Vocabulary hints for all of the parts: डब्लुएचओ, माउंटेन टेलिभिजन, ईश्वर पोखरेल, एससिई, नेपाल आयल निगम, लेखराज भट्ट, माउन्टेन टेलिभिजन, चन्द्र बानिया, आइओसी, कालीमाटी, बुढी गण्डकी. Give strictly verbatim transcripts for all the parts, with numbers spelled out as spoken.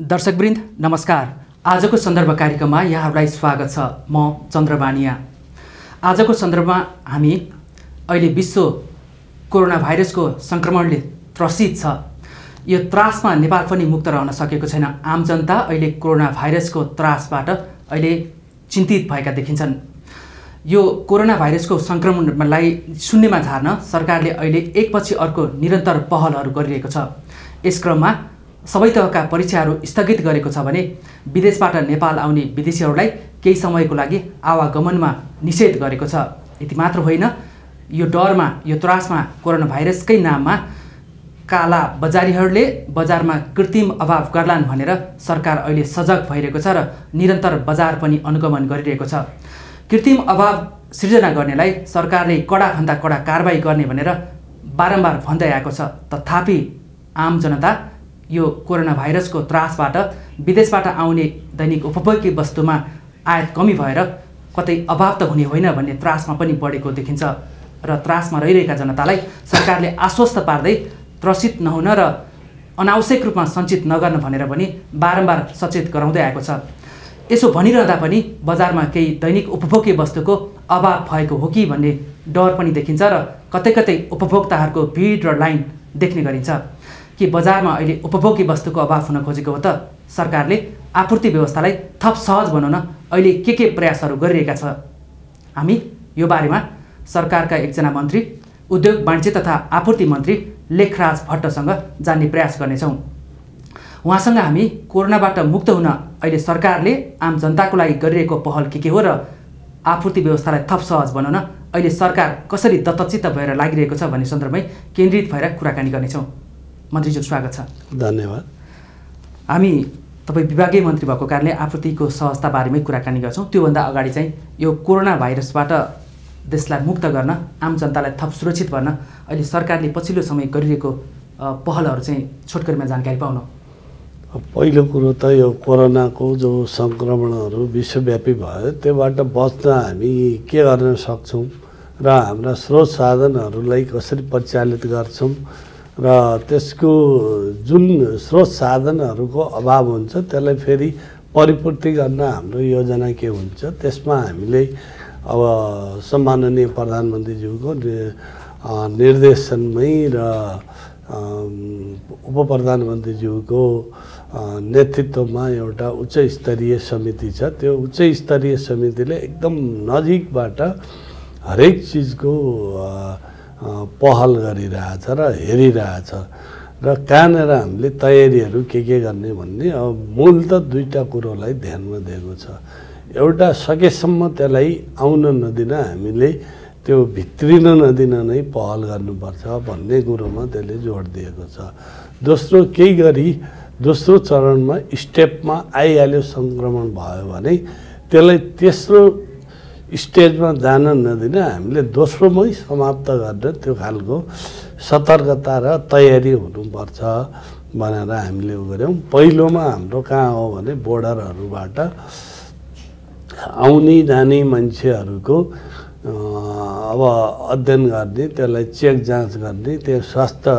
दर्शकवृन्द नमस्कार। आजको सन्दर्भ कार्यक्रममा यहाँहरूलाई स्वागत छ। म चन्द्र बानिया। आजको सन्दर्भमा हामी अहिले विश्व कोरोना भाइरसको संक्रमणले त्रसित छ। यो त्रासमा नेपाल पनि मुक्त रहन सकेको छैन। आम जनता अहिले कोरोना भाइरसको त्रासबाट अहिले चिन्तित भएका देखिन्छन्। यो कोरोना भाइरसको संक्रमणलाई शून्यमा झार्न सरकारले अहिले एकपछि अर्को निरन्तर पहलहरू गरिरहेको छ। यस क्रममा सबै तहका परीक्षाहरू स्थगित गरेको छ भने विदेशबाट नेपाल आउने विदेशीहरूलाई केही समयको लागि आवागमनमा निषेध गरेको छ। यति मात्र होइन, यो डरमा यो त्रासमा कोरोना भाइरसकै नाममा काला बजारीहरूले बजारमा कृत्रिम अभाव गर्लान् भनेर सरकार अहिले सजग भइरहेको छ र निरन्तर बजार पनि अनुगमन गरिरहेको छ। कृत्रिम अभाव सृजना गर्नेलाई सरकारले कडाभन्दा कडा कारबाही गर्ने भनेर बारम्बार भन्दै आएको छ। तथापि आम जनता यो कोरोना भाइरसको त्रासबाट विदेशबाट आउने दैनिक उपभोग्य वस्तुमा आयात कमी भएर कतै अभाव त हुने होइन भन्ने त्रासमा पनि बढेको देखिन्छ र त्रासमा रहिरहेका जनतालाई सरकारले आश्वस्त पार्दै त्रसित नहुन र अनावश्यक रूपमा सञ्चित नगर्न भनेर पनि बारम्बार सचेत गराउँदै आएको छ। यसो भनिरहँदा पनि बजारमा केही दैनिक उपभोग्य वस्तुको अभाव भएको हो कि भन्ने डर पनि देखिन्छ र कतै कतै उपभोक्ताहरूको भिड र लाइन देख्ने गरिन्छ। कि बजारमा अहिले उपभोग्य वस्तुको अभाव हुन खोजेको हो त? सरकारले आपूर्ति व्यवस्थालाई थप सहज बनाउन अहिले के के प्रयासहरू गरिरहेका छ? हामी यो बारेमा सरकारका एकजना मन्त्री, उद्योग वाणिज्य तथा आपूर्ति मन्त्री लेखराज भट्टसँग जान्ने प्रयास गर्नेछौँ। उहाँसँग हामी कोरोनाबाट मुक्त हुन अहिले सरकारले आम जनताको लागि गरिरहेको पहल के के हो र आपूर्ति व्यवस्थालाई थप सहज बनाउन अहिले सरकार कसरी दत्तचित्त भएर लागिरहेको छ भन्ने सन्दर्भमै केन्द्रित भएर कुराकानी गर्नेछौँ। मन्त्रीज्यू स्वागत छ। धन्यवाद। हामी तपाईँ विभागीय मन्त्री भएको कारणले आपूर्तिको सहजता बारेमै कुराकानी गर्छौँ। त्योभन्दा अगाडि चाहिँ यो कोरोना भाइरसबाट देशलाई मुक्त गर्न, आम जनतालाई थप सुरक्षित गर्न अहिले सरकारले पछिल्लो समय गरिरहेको पहलहरू चाहिँ छोटकरीमा जानकारी पाउन। पहिलो कुरो त यो कोरोनाको जो सङ्क्रमणहरू विश्वव्यापी भयो त्योबाट बच्न हामी के गर्न सक्छौँ र हाम्रा स्रोत साधनहरूलाई कसरी परिचालित गर्छौँ र त्यसको जुन स्रोत साधनहरूको अभाव हुन्छ त्यसलाई फेरि परिपूर्ति गर्न हाम्रो योजना के हुन्छ, त्यसमा हामीले अब सम्माननीय प्रधानमन्त्रीज्यूको निर्देशनमै र उप प्रधानमन्त्रीज्यूको नेतृत्वमा एउटा उच्च स्तरीय समिति छ। त्यो उच्च स्तरीय समितिले एकदम नजिकबाट हरेक चिजको पहल गरिरहेछ र हेरिरहेछ र कहाँनिर हामीले तयारीहरू के के गर्ने भन्ने अब मूल त दुईवटा कुरोलाई ध्यानमा दिएको छ। एउटा सकेसम्म त्यसलाई आउन नदिन, हामीले त्यो भित्रिन नदिन नै पहल गर्नुपर्छ भन्ने कुरोमा त्यसले जोड दिएको छ। दोस्रो केही गरी दोस्रो चरणमा स्टेपमा आइहाल्यो सङ्क्रमण भयो भने त्यसलाई तेस्रो स्टेजमा जान नदिन, हामीले दोस्रोमै समाप्त गरेर त्यो खालको सतर्कता र तयारी हुनुपर्छ भनेर हामीले उ गऱ्यौँ। पहिलोमा हाम्रो कहाँ हो भने बोर्डरहरूबाट आउने जाने मान्छेहरूको अब अध्ययन गर्ने, त्यसलाई चेक जाँच गर्ने, त्यो स्वास्थ्य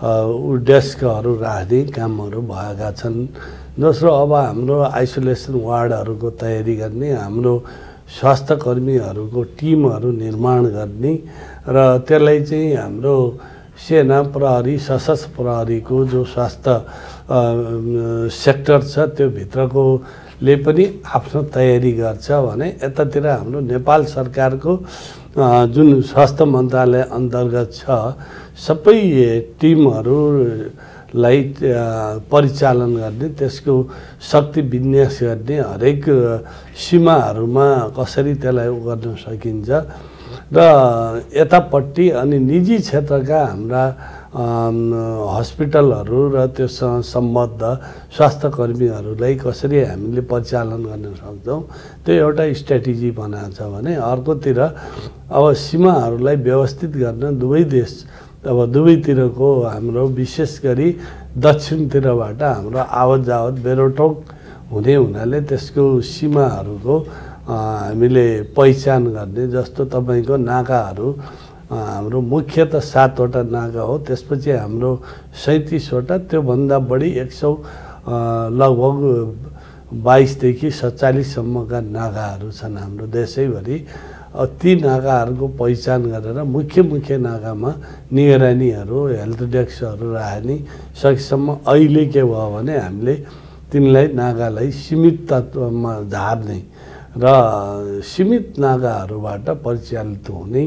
डेस्कहरू राख्ने कामहरू भएका छन्। दोस्रो अब हाम्रो आइसोलेसन वार्डहरूको तयारी गर्ने, हाम्रो स्वास्थ्यकर्मीहरूको टिमहरू निर्माण गर्ने र त्यसलाई चाहिँ हाम्रो सेना प्रहरी सशस्त्र प्रहरीको जो स्वास्थ्य सेक्टर छ त्यो भित्रकोले पनि आफ्नो तयारी गर्छ भने यतातिर हाम्रो नेपाल सरकारको जुन स्वास्थ्य मन्त्रालय अन्तर्गत छ सबै टिमहरूलाई परिचालन गर्ने, त्यसको शक्ति विन्यास गर्ने, हरेक सीमाहरूमा कसरी त्यसलाई उ गर्न सकिन्छ र यतापट्टि अनि निजी क्षेत्रका हाम्रा हस्पिटलहरू र त्योसँग सम्बद्ध स्वास्थ्यकर्मीहरूलाई कसरी हामीले परिचालन गर्न सक्छौँ त्यो एउटा स्ट्राटेजी बनाएको छ भने अर्कोतिर अब सीमाहरूलाई व्यवस्थित गर्न दुवै देश अब दुवैतिरको हाम्रो विशेष गरी दक्षिणतिरबाट हाम्रो आवत जावत बेरोटोक हुने हुनाले त्यसको सीमाहरूको हामीले पहिचान गर्ने। जस्तो तपाईँको नाकाहरू हाम्रो मुख्य त सातवटा नाका हो, त्यसपछि हाम्रो सैँतिसवटा, त्योभन्दा बढी एक सौ लगभग बाईस देखि सैंतालीस सम्मका नागाहरू छन् हाम्रो देशैभरि। ती नागाहरूको पहिचान गरेर मुख्य मुख्य नागामा निगरानीहरू हेल्थ डेस्कहरू राख्ने सकेसम्म अहिले के भयो भने हामीले तिनलाई नागालाई सीमित तत्त्वमा झार्ने र सीमित नागाहरूबाट परिचालित हुने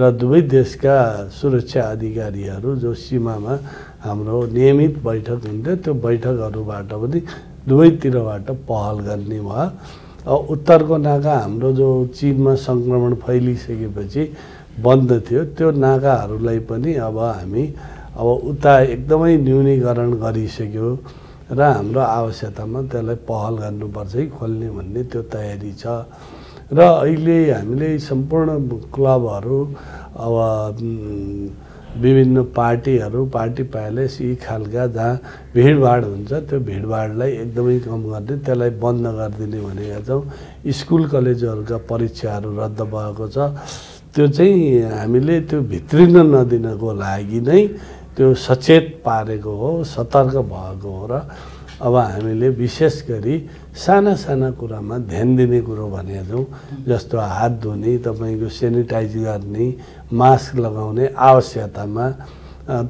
र दुवै देशका सुरक्षा अधिकारीहरू जो सीमामा हाम्रो नियमित बैठक हुन्थ्यो त्यो बैठकहरूबाट पनि दुवैतिरबाट पहल गर्ने भयो। उत्तरको नागा हाम्रो जो चीनमा संक्रमण फैलिसकेपछि बन्द थियो त्यो नागाहरूलाई पनि अब हामी अब उता एकदमै न्यूनीकरण गरिसक्यो र हाम्रो आवश्यकतामा त्यसलाई पहल गर्नुपर्छ है खोल्ने भन्ने त्यो तयारी छ। र अहिले हामीले सम्पूर्ण क्लबहरू अब विभिन्न पार्टीहरू पार्टी प्यालेस यी खालका जहाँ भीडभाड हुन्छ त्यो भीडभाडलाई एकदमै कम गर्ने त्यसलाई बन्द गरिदिने भनेका छौँ। स्कुल कलेजहरूका परीक्षाहरू रद्द भएको छ त्यो चाहिँ हामीले त्यो भित्रिन नदिनको लागि नै त्यो सचेत पारेको हो सतर्क भएको हो। र अब हामीले विशेष गरी साना साना कुरामा ध्यान दिने कुरो भनेका छौँ जस्तो हात धुने तपाईँको सेनिटाइज गर्ने मास्क लगाउने आवश्यकतामा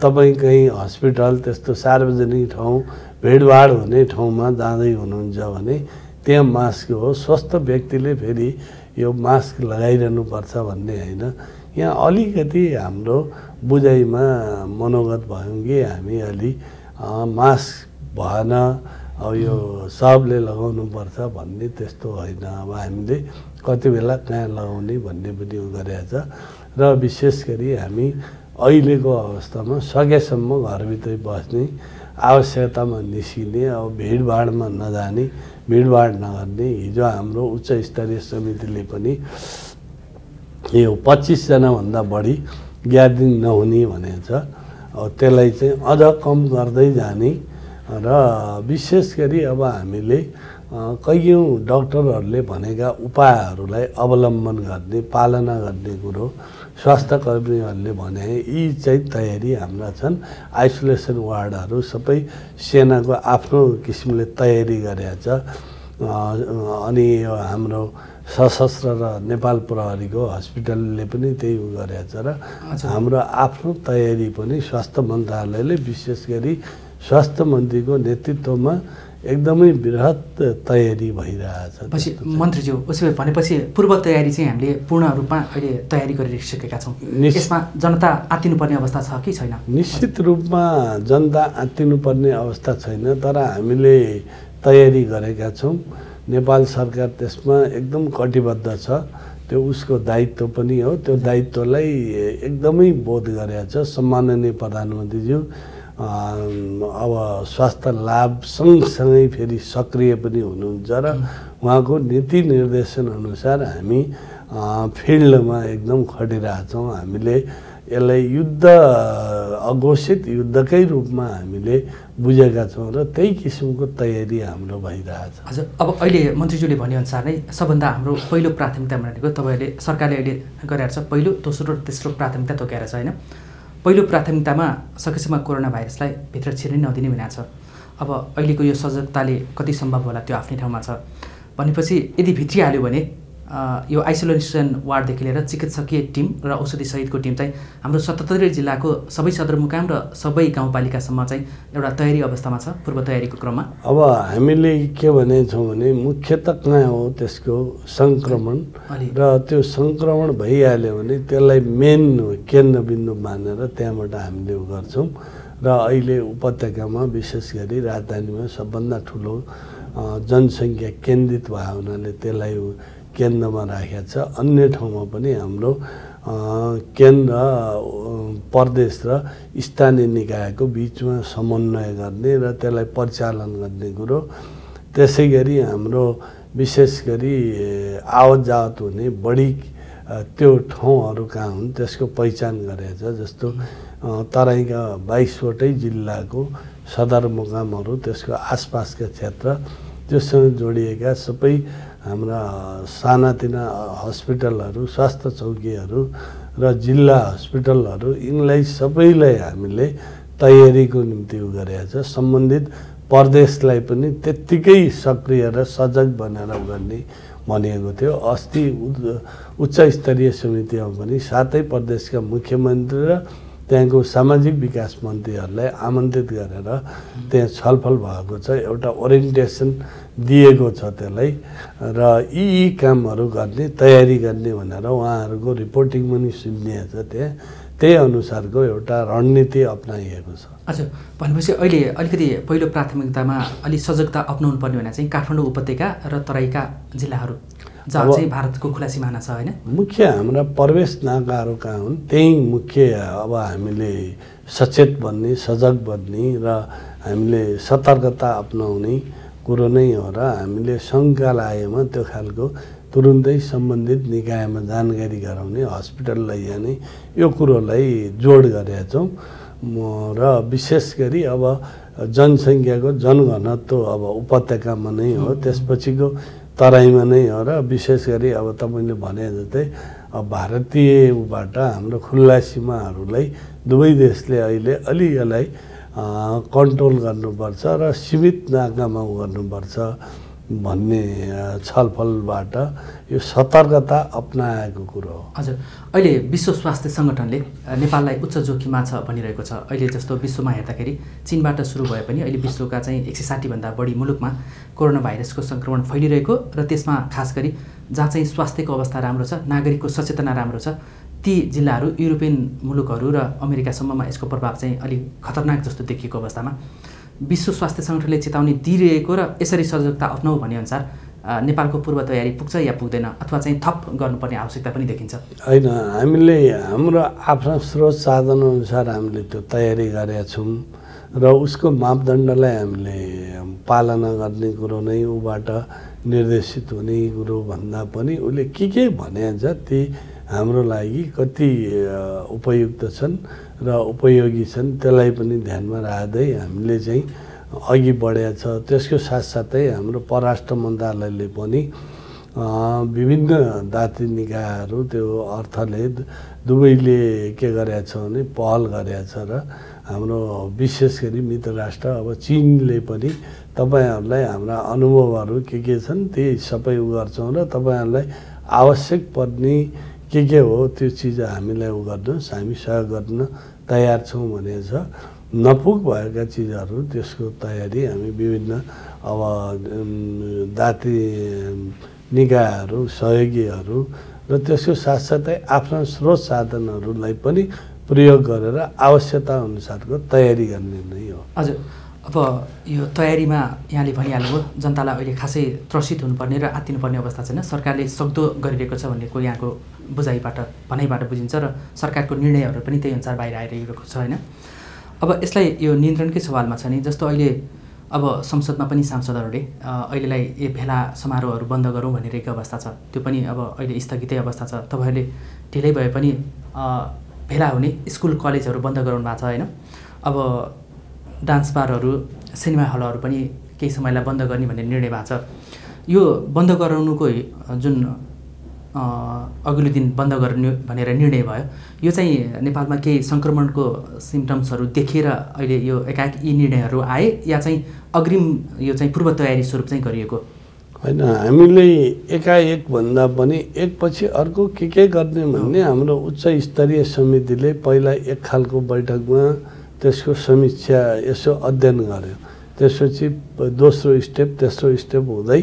तपाईँ कहीँ हस्पिटल त्यस्तो सार्वजनिक ठाउँ भिडभाड हुने ठाउँमा जाँदै हुनुहुन्छ भने त्यहाँ मास्क हो स्वस्थ व्यक्तिले फेरि यो मास्क लगाइरहनुपर्छ भन्ने होइन। यहाँ अलिकति हाम्रो बुझाइमा मनोगत भयौँ कि हामी अलि मास्क भएन अब यो सबले लगाउनुपर्छ भन्ने त्यस्तो होइन। अब हामीले कति बेला कहाँ लगाउने भन्ने पनि उ गरेछ र विशेष गरी हामी अहिलेको अवस्थामा सकेसम्म घरभित्रै बस्ने आवश्यकतामा निस्किने अब भिडभाडमा नजाने भिडभाड नगर्ने। हिजो हाम्रो उच्च स्तरीय समितिले पनि यो पच्चिसजनाभन्दा बढी ग्यादरिङ नहुने भनेछ अब त्यसलाई चाहिँ अझ कम गर्दै जाने। र विशेष गरी अब हामीले कैयौँ डाक्टरहरूले भनेका उपायहरूलाई अवलम्बन गर्ने पालना गर्ने कुरो स्वास्थ्यकर्मीहरूले भने यी चाहिँ तयारी हाम्रा छन्। आइसोलेसन वार्डहरू सबै सेनाको आफ्नो किसिमले तयारी गरेका छ अनि हाम्रो सशस्त्र र नेपाल प्रहरीको हस्पिटलले पनि त्यही उ गरेका छ र हाम्रो आफ्नो तयारी पनि स्वास्थ्य मन्त्रालयले विशेष गरी स्वास्थ्य मन्त्रीको नेतृत्वमा एकदमै बृहत् तयारी भइरहेछ। पछि मन्त्रीज्यू उसो भनेपछि पूर्व तयारी चाहिँ हामीले पूर्ण रूपमा अहिले तयारी गरिसकेका छौँ। यसमा जनता आत्तिनुपर्ने अवस्था छ कि छैन? निश्चित रूपमा जनता आत्तिनुपर्ने अवस्था छैन तर हामीले तयारी गरेका छौँ। नेपाल सरकार त्यसमा एकदम कटिबद्ध छ त्यो उसको दायित्व पनि हो त्यो दायित्वलाई एकदमै बोध गरेका छ। सम्माननीय प्रधानमन्त्रीज्यू अब स्वास्थ्य लाभ सँगसँगै फेरि सक्रिय पनि हुनुहुन्छ र उहाँको नीति निर्देशन अनुसार हामी फिल्डमा एकदम खटिरहेछौँ। हामीले यसलाई युद्ध अघोषित युद्धकै रूपमा हामीले बुझेका छौँ र त्यही किसिमको तयारी हाम्रो भइरहेछ। हजुर अब अहिले मन्त्रीज्यूले भनेअनुसार नै सबभन्दा हाम्रो पहिलो प्राथमिकता भनेको तपाईँहरूले सरकारले अहिले गरेर छ पहिलो दोस्रो र तेस्रो प्राथमिकता तोकेर छ होइन। पहिलो प्राथमिकतामा सकेसम्म कोरोना भाइरसलाई भित्र छिर्नै नदिने भनेको छ। अब अहिलेको यो सजगताले कति सम्भव होला त्यो आफ्नै ठाउँमा छ। भनेपछि यदि भित्रिहाल्यो भने यो आइसोलेसन वार्डदेखि लिएर चिकित्सकीय टिम र औषधि सहितको टिम चाहिँ हाम्रो सतहत्तरी जिल्लाको सबै सदरमुकाम र सबै गाउँपालिकासम्म चाहिँ एउटा तयारी अवस्थामा छ पूर्व तयारीको क्रममा। अब हामीले के भनेछौँ भने मुख्यतः कहाँ हो त्यसको सङ्क्रमण र त्यो सङ्क्रमण भइहाल्यो भने त्यसलाई मेन केन्द्रबिन्दु मानेर त्यहाँबाट हामीले उ गर्छौँ। र अहिले उपत्यकामा विशेष गरी राजधानीमा सबभन्दा ठुलो जनसङ्ख्या केन्द्रित भए हुनाले त्यसलाई केन्द्रमा राखेको छ। अन्य ठाउँमा पनि हाम्रो केन्द्र प्रदेश र स्थानीय निकायको बिचमा समन्वय गर्ने र त्यसलाई परिचालन गर्ने कुरो। त्यसै गरी हाम्रो विशेष गरी आवत जावत हुने बढी त्यो ठाउँहरू कहाँ हुन् त्यसको पहिचान गरेको छ। जस्तो तराईका बाइसवटै जिल्लाको सदरमुकामहरू त्यसको आसपासका क्षेत्र त्यससँग जोडिएका सबै हाम्रा सानातिना हस्पिटलहरू स्वास्थ्य चौकीहरू र जिल्ला हस्पिटलहरू यिनलाई सबैलाई हामीले तयारीको निम्ति उ गरेका छ। सम्बन्धित प्रदेशलाई पनि त्यत्तिकै सक्रिय र सजग बनेर गर्ने भनिएको थियो। अस्ति उच्च स्तरीय समितिमा पनि सातै प्रदेशका मुख्यमन्त्री र त्यहाँको सामाजिक विकास मन्त्रीहरूलाई आमन्त्रित गरेर त्यहाँ छलफल भएको छ, एउटा ओरिएन्टेसन दिएको छ त्यसलाई, र यी यी कामहरू गर्ने तयारी गर्ने भनेर उहाँहरूको रिपोर्टिङ पनि सुनिएको छ। त्यहाँ त्यही अनुसारको एउटा रणनीति अपनाइएको छ। अच्छा, भनेपछि अहिले अलिकति पहिलो प्राथमिकतामा अलि सजगता अपनाउनु पर्ने भने चाहिँ काठमाडौँ उपत्यका र तराईका जिल्लाहरू जहाँ चाहिँ भारतको खुला सिमाना छ हैन, मुख्य हाम्रा प्रवेश नाकाहरू कहाँ हुन् त्यही मुख्य अब हामीले सचेत बन्ने, सजग बन्ने र हामीले सतर्कता अपनाउने कुरो नै हो। र हामीले सङ्घालयमा त्यो खालको तुरुन्तै सम्बन्धित निकायमा जानकारी गराउने, हस्पिटल लैजाने, यो कुरोलाई जोड गरेका छौँ। र विशेष गरी अब जनसङ्ख्याको जनघनत्व अब उपत्यकामा नै हो, त्यसपछिको तराईमा नै हो, र विशेष गरी अब तपाईँले भने जस्तै अब भारतीयबाट हाम्रो खुल्ला सीमाहरूलाई दुवै देशले अहिले अलि यसलाई कन्ट्रोल गर्नुपर्छ र सीमित नाकामा गर्नुपर्छ भन्ने छलफलबाट यो सतर्कता अपनाएको कुरो हो। हजुर, अहिले विश्व स्वास्थ्य सङ्गठनले नेपाललाई उच्च जोखिममा छ भनिरहेको छ। अहिले जस्तो विश्वमा हेर्दाखेरि चीनबाट सुरु भए पनि अहिले विश्वका चाहिँ एक सय साठीभन्दा बढी मुलुकमा कोरोना भाइरसको सङ्क्रमण फैलिरहेको र त्यसमा खास गरी जहाँ चाहिँ स्वास्थ्यको अवस्था राम्रो छ, नागरिकको सचेतना राम्रो छ, ती जिल्लाहरू युरोपियन मुलुकहरू र अमेरिकासम्ममा यसको प्रभाव चाहिँ अलिक खतरनाक जस्तो देखिएको अवस्थामा विश्व स्वास्थ्य सङ्गठनले चेतावनी दिइरहेको र यसरी सजगता अप्नाउ भनेअनुसार नेपालको पूर्व तयारी पुग्छ या पुग्दैन अथवा चाहिँ थप गर्नुपर्ने आवश्यकता पनि देखिन्छ होइन? हामीले हाम्रो आफ्नो स्रोत साधन अनुसार हामीले त्यो तयारी गरेका छौँ र उसको मापदण्डलाई हामीले पालना गर्ने कुरो नै ऊबाट निर्देशित हुने कुरो भन्दा पनि उसले के के भनिन्छ ती हाम्रो लागि कति उपयुक्त छन् र उपयोगी छन् त्यसलाई पनि ध्यानमा राख्दै हामीले चाहिँ अघि बढेको छ। त्यसको साथसाथै हाम्रो परराष्ट्र मन्त्रालयले पनि विभिन्न दात्री निकायहरू त्यो अर्थले दुवैले के गरेछ भने पहल गरेछ र हाम्रो विशेष गरी मित्र राष्ट्र अब चीनले पनि तपाईँहरूलाई हाम्रा अनुभवहरू के के छन् त्यही सबै उ गर्छौँ र तपाईँहरूलाई आवश्यक पर्ने के के हो त्यो चिज हामीलाई उ गर्नुहोस्, हामी सहयोग गर्न तयार छौँ भने छ। नपुग भएका चिजहरू त्यसको तयारी हामी विभिन्न अब दात्री निकायहरू सहयोगीहरू र त्यसको साथसाथै आफ्ना स्रोत साधनहरूलाई पनि प्रयोग गरेर आवश्यकता अनुसारको तयारी गर्ने नै हो। हजुर, अब यो तयारीमा यहाँले भनिहाल्नुभयो जनतालाई अहिले खासै त्रसित हुनुपर्ने र आत्तिनुपर्ने अवस्था छैन, सरकारले सक्दो गरिरहेको छ भन्ने यहाँको बुझाइबाट भनाइबाट बुझिन्छ र सरकारको निर्णयहरू पनि त्यही अनुसार बाहिर आइरहेको छ होइन? अब यसलाई यो नियन्त्रणकै सवालमा छ नि, जस्तो अहिले अब संसदमा पनि सांसदहरूले अहिलेलाई ए भेला समारोहहरू बन्द गरौँ भनिरहेको अवस्था छ, त्यो पनि अब अहिले स्थगितै अवस्था छ। तपाईँहरूले ढिलै भए पनि भेला हुने स्कुल कलेजहरू बन्द गराउनु भएको छ होइन? अब डान्स बारहरू सिनेमा हलहरू पनि केही समयलाई बन्द गर्ने भन्ने निर्णय भएको छ। यो बन्द गराउनुको जुन अघिल्लो दिन बन्द गर्ने भनेर निर्णय भयो, यो चाहिँ नेपालमा केही सङ्क्रमणको सिम्टम्सहरू देखेर अहिले यो एकाएक यी निर्णयहरू आए या चाहिँ अग्रिम यो चाहिँ पूर्व तयारी स्वरूप चाहिँ गरिएको होइन? हामीले एकाएक भन्दा पनि एकपछि अर्को के के गर्ने भन्ने हाम्रो उच्च स्तरीय समितिले पहिला एक खालको बैठकमा त्यसको समीक्षा यसो अध्ययन गर्यो, त्यसपछि दोस्रो स्टेप तेस्रो स्टेप हुँदै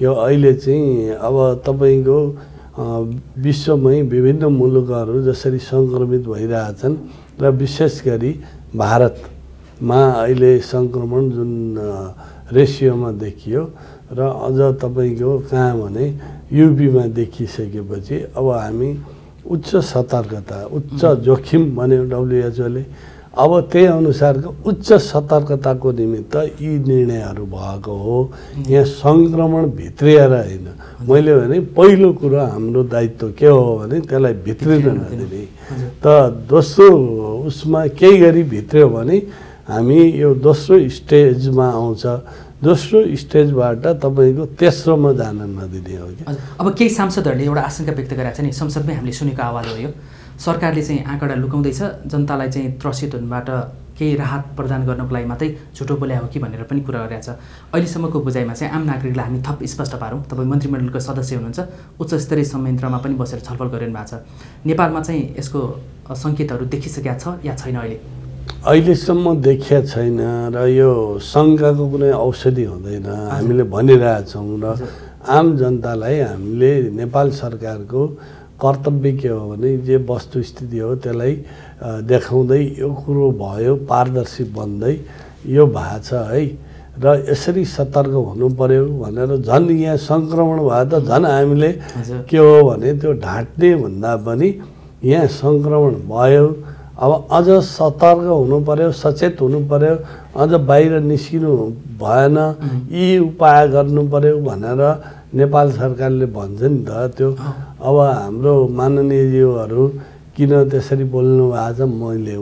यो अहिले चाहिँ अब तपाईँको विश्वमै विभिन्न मुलुकहरू जसरी सङ्क्रमित भइरहेछन् र विशेष गरी भारतमा अहिले सङ्क्रमण जुन रेसियोमा देखियो र अझ तपाईँको कहाँ भने युपीमा देखिसकेपछि अब हामी उच्च सतर्कता उच्च जोखिम भन्यो डब्लुएचओले, अब त्यही अनुसारको उच्च सतर्कताको निमित्त यी निर्णयहरू भएको हो। यहाँ सङ्क्रमण भित्रिएर होइन, मैले भने पहिलो कुरा हाम्रो दायित्व के हो भने त्यसलाई भित्रिन नदिने, त दोस्रो उसमा केही गरी भित्र्यो भने हामी यो दोस्रो स्टेजमा आउँछ, दोस्रो स्टेजबाट तपाईँको तेस्रोमा जान नदिने हो क्या। अब केही सांसदहरूले एउटा आशंका व्यक्त गरेका छन्, संसदमै हामीले सुनेको आवाज हो यो, सरकारले चाहिँ आँकडा लुकाउँदैछ जनतालाई चाहिँ त्रसित हुनबाट केही राहत प्रदान गर्नको लागि मात्रै झुटो बोल्या हो कि भनेर पनि कुरा गरिरहेछ। अहिलेसम्मको बुझाइमा चाहिँ आम नागरिकलाई हामी थप स्पष्ट पारौँ, तपाई मन्त्रीमण्डलको सदस्य हुनुहुन्छ, उच्च स्तरीय संयन्त्रमा पनि बसेर छलफल गरिरहनु भएको छ, नेपालमा चाहिँ यसको संकेतहरू देखिसकेका छ या छैन? अहिले अहिलेसम्म देखिया छैन र यो शङ्काको कुनै औषधि हुँदैन हामीले भनिरहेछौँ र आम जनतालाई हामीले नेपाल सरकारको कर्तव्य के हो भने जे वस्तुस्थिति हो त्यसलाई देखाउँदै यो कुरो भयो पारदर्शी बन्दै यो भएको छ है, र यसरी सतर्क हुनु पर्यो भनेर झन् यहाँ सङ्क्रमण भयो त झन् हामीले के हो भने त्यो ढाँट्ने भन्दा पनि यहाँ सङ्क्रमण भयो, अब अझ सतर्क हुनु पर्यो, सचेत हुनु पर्यो, अझ बाहिर निस्किनु भएन, यी उपाय गर्नु पर्यो भनेर नेपाल सरकारले भन्छ नि त। त्यो अब हाम्रो माननीयज्यूहरू किन त्यसरी बोल्नु भएको छ मैले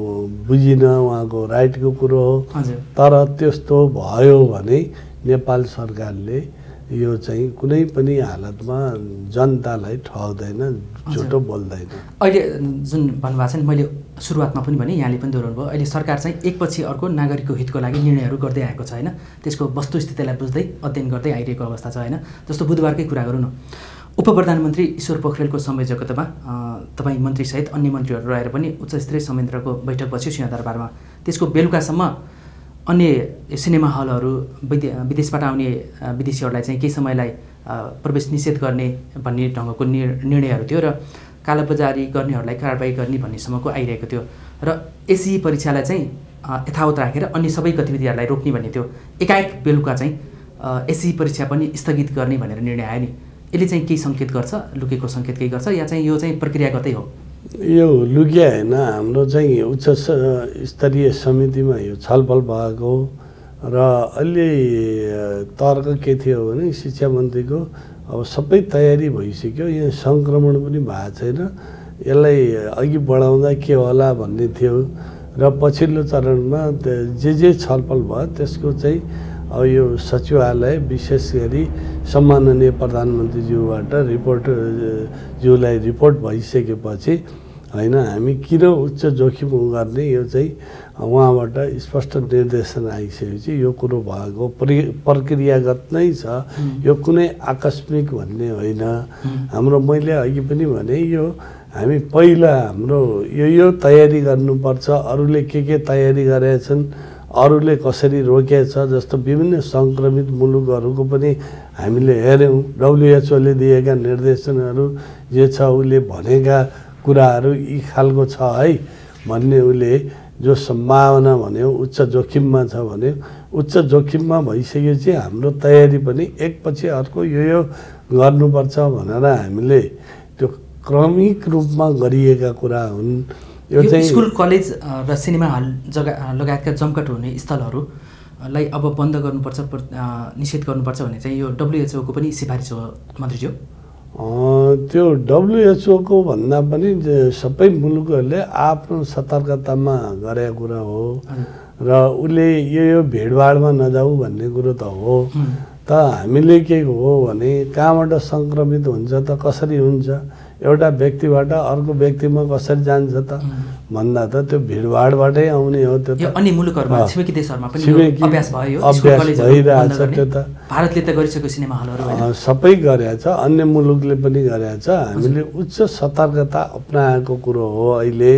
बुझिनँ, उहाँको राइटको कुरो हो, तर त्यस्तो भयो भने नेपाल सरकारले यो चाहिँ कुनै पनि हालतमा जनतालाई ठग्दैन, झुटो बोल्दैन। अहिले जुन भन्नुभएको छ नि, मैले सुरुवातमा पनि भने यहाँले पनि दोहोऱ्याउनु भयो, अहिले सरकार चाहिँ एकपछि अर्को नागरिकको हितको लागि निर्णयहरू गर्दै आएको छ होइन, त्यसको वस्तुस्थितिलाई बुझ्दै अध्ययन गर्दै आइरहेको अवस्था छ होइन। जस्तो बुधबारकै कुरा गरौँ न, उपप्रधानमन्त्री ईश्वर पोखरेलको संयोजकतामा तपाईँ मन्त्रीसहित अन्य मन्त्रीहरू रहेर पनि उच्चस्तरीय संयन्त्रको बैठकपछि सिंहदरबारमा त्यसको बेलुकासम्म अन्य सिनेमा हलहरू विदेशबाट आउने विदेशीहरूलाई चाहिँ केही समयलाई प्रवेश निषेध गर्ने भन्ने ढङ्गको निर्णयहरू थियो र कालाबजारी गर्नेहरूलाई कारबाही गर्ने भन्नेसम्मको आइरहेको थियो र एसी परीक्षालाई चाहिँ यथावत राखेर अन्य सबै गतिविधिहरूलाई रोक्ने भन्ने थियो। एकाएक बेलुका चाहिँ एसी परीक्षा पनि स्थगित गर्ने भनेर निर्णय आयो नि, यसले चाहिँ केही सङ्केत गर्छ, लुकेको सङ्केत केही गर्छ या चाहिँ यो चाहिँ प्रक्रियागतै हो? यो लुक्या होइन, हाम्रो चाहिँ उच्च स्तरीय समितिमा यो छलफल भएको र अलि तर्क के थियो भने शिक्षा मन्त्रीको अब सबै तयारी भइसक्यो, यहाँ सङ्क्रमण पनि भएको छैन, यसलाई अघि बढाउँदा के होला भन्ने थियो र पछिल्लो चरणमा जे जे छलफल भयो त्यसको चाहिँ अब यो सचिवालय विशेष गरी सम्माननीय प्रधानमन्त्रीज्यूबाट रिपोर्ट ज्यूलाई रिपोर्ट भइसकेपछि होइन हामी किन उच्च जोखिम गर्ने, यो चाहिँ उहाँबाट स्पष्ट निर्देशन आइसकेपछि यो कुरो भएको प्रक्रियागत नै छ, यो कुनै आकस्मिक भन्ने होइन। हाम्रो मैले अघि पनि भने यो हामी पहिला हाम्रो यो यो तयारी गर्नुपर्छ, अरूले के के तयारी गरेछन्, अरूले कसरी रोकेछ, जस्तो विभिन्न सङ्क्रमित मुलुकहरूको पनि हामीले हेऱ्यौँ, डब्लुएचओले दिएका निर्देशनहरू जे छ उसले भनेका कुराहरू यी खालको छ है भन्ने उसले जो सम्भावना भन्यो उच्च जोखिममा छ भन्यो, उच्च जोखिममा भइसकेपछि हाम्रो तयारी पनि एकपछि अर्को यो यो गर्नुपर्छ भनेर हामीले त्यो क्रमिक रूपमा गरिएका कुरा हुन्। यो स्कुल कलेज र सिनेमा हल जग्गा लगायतका जमघट हुने स्थलहरूलाई अब बन्द गर्नुपर्छ, निषेध गर्नुपर्छ भने चाहिँ यो डब्लुएचओको पनि सिफारिस हो मन्त्रीज्यू? त्यो डब्लुएचओको भन्दा पनि सबै मुलुकहरूले आफ्नो सतर्कतामा गरेको कुरा हो र उसले यो यो भिडभाडमा नजाऊ भन्ने कुरो त हो, त हामीले के हो भने कहाँबाट सङ्क्रमित हुन्छ त कसरी हुन्छ, एउटा व्यक्तिबाट अर्को व्यक्तिमा कसरी जान्छ त भन्दा त त्यो भिडभाडबाटै आउने हो, त्यो त अन्य मुलुकहरुमा छिमेकी देशहरुमा पनि अभ्यास भयो, अभ्यास भइरहेछ, त्यो त भारतले त गरिसक्यो, सिनेमा हलहरु सबै गरेछ, अन्य मुलुकले पनि गरेछ, हामीले उच्च सतर्कता अपनाएको कुरो हो। अहिले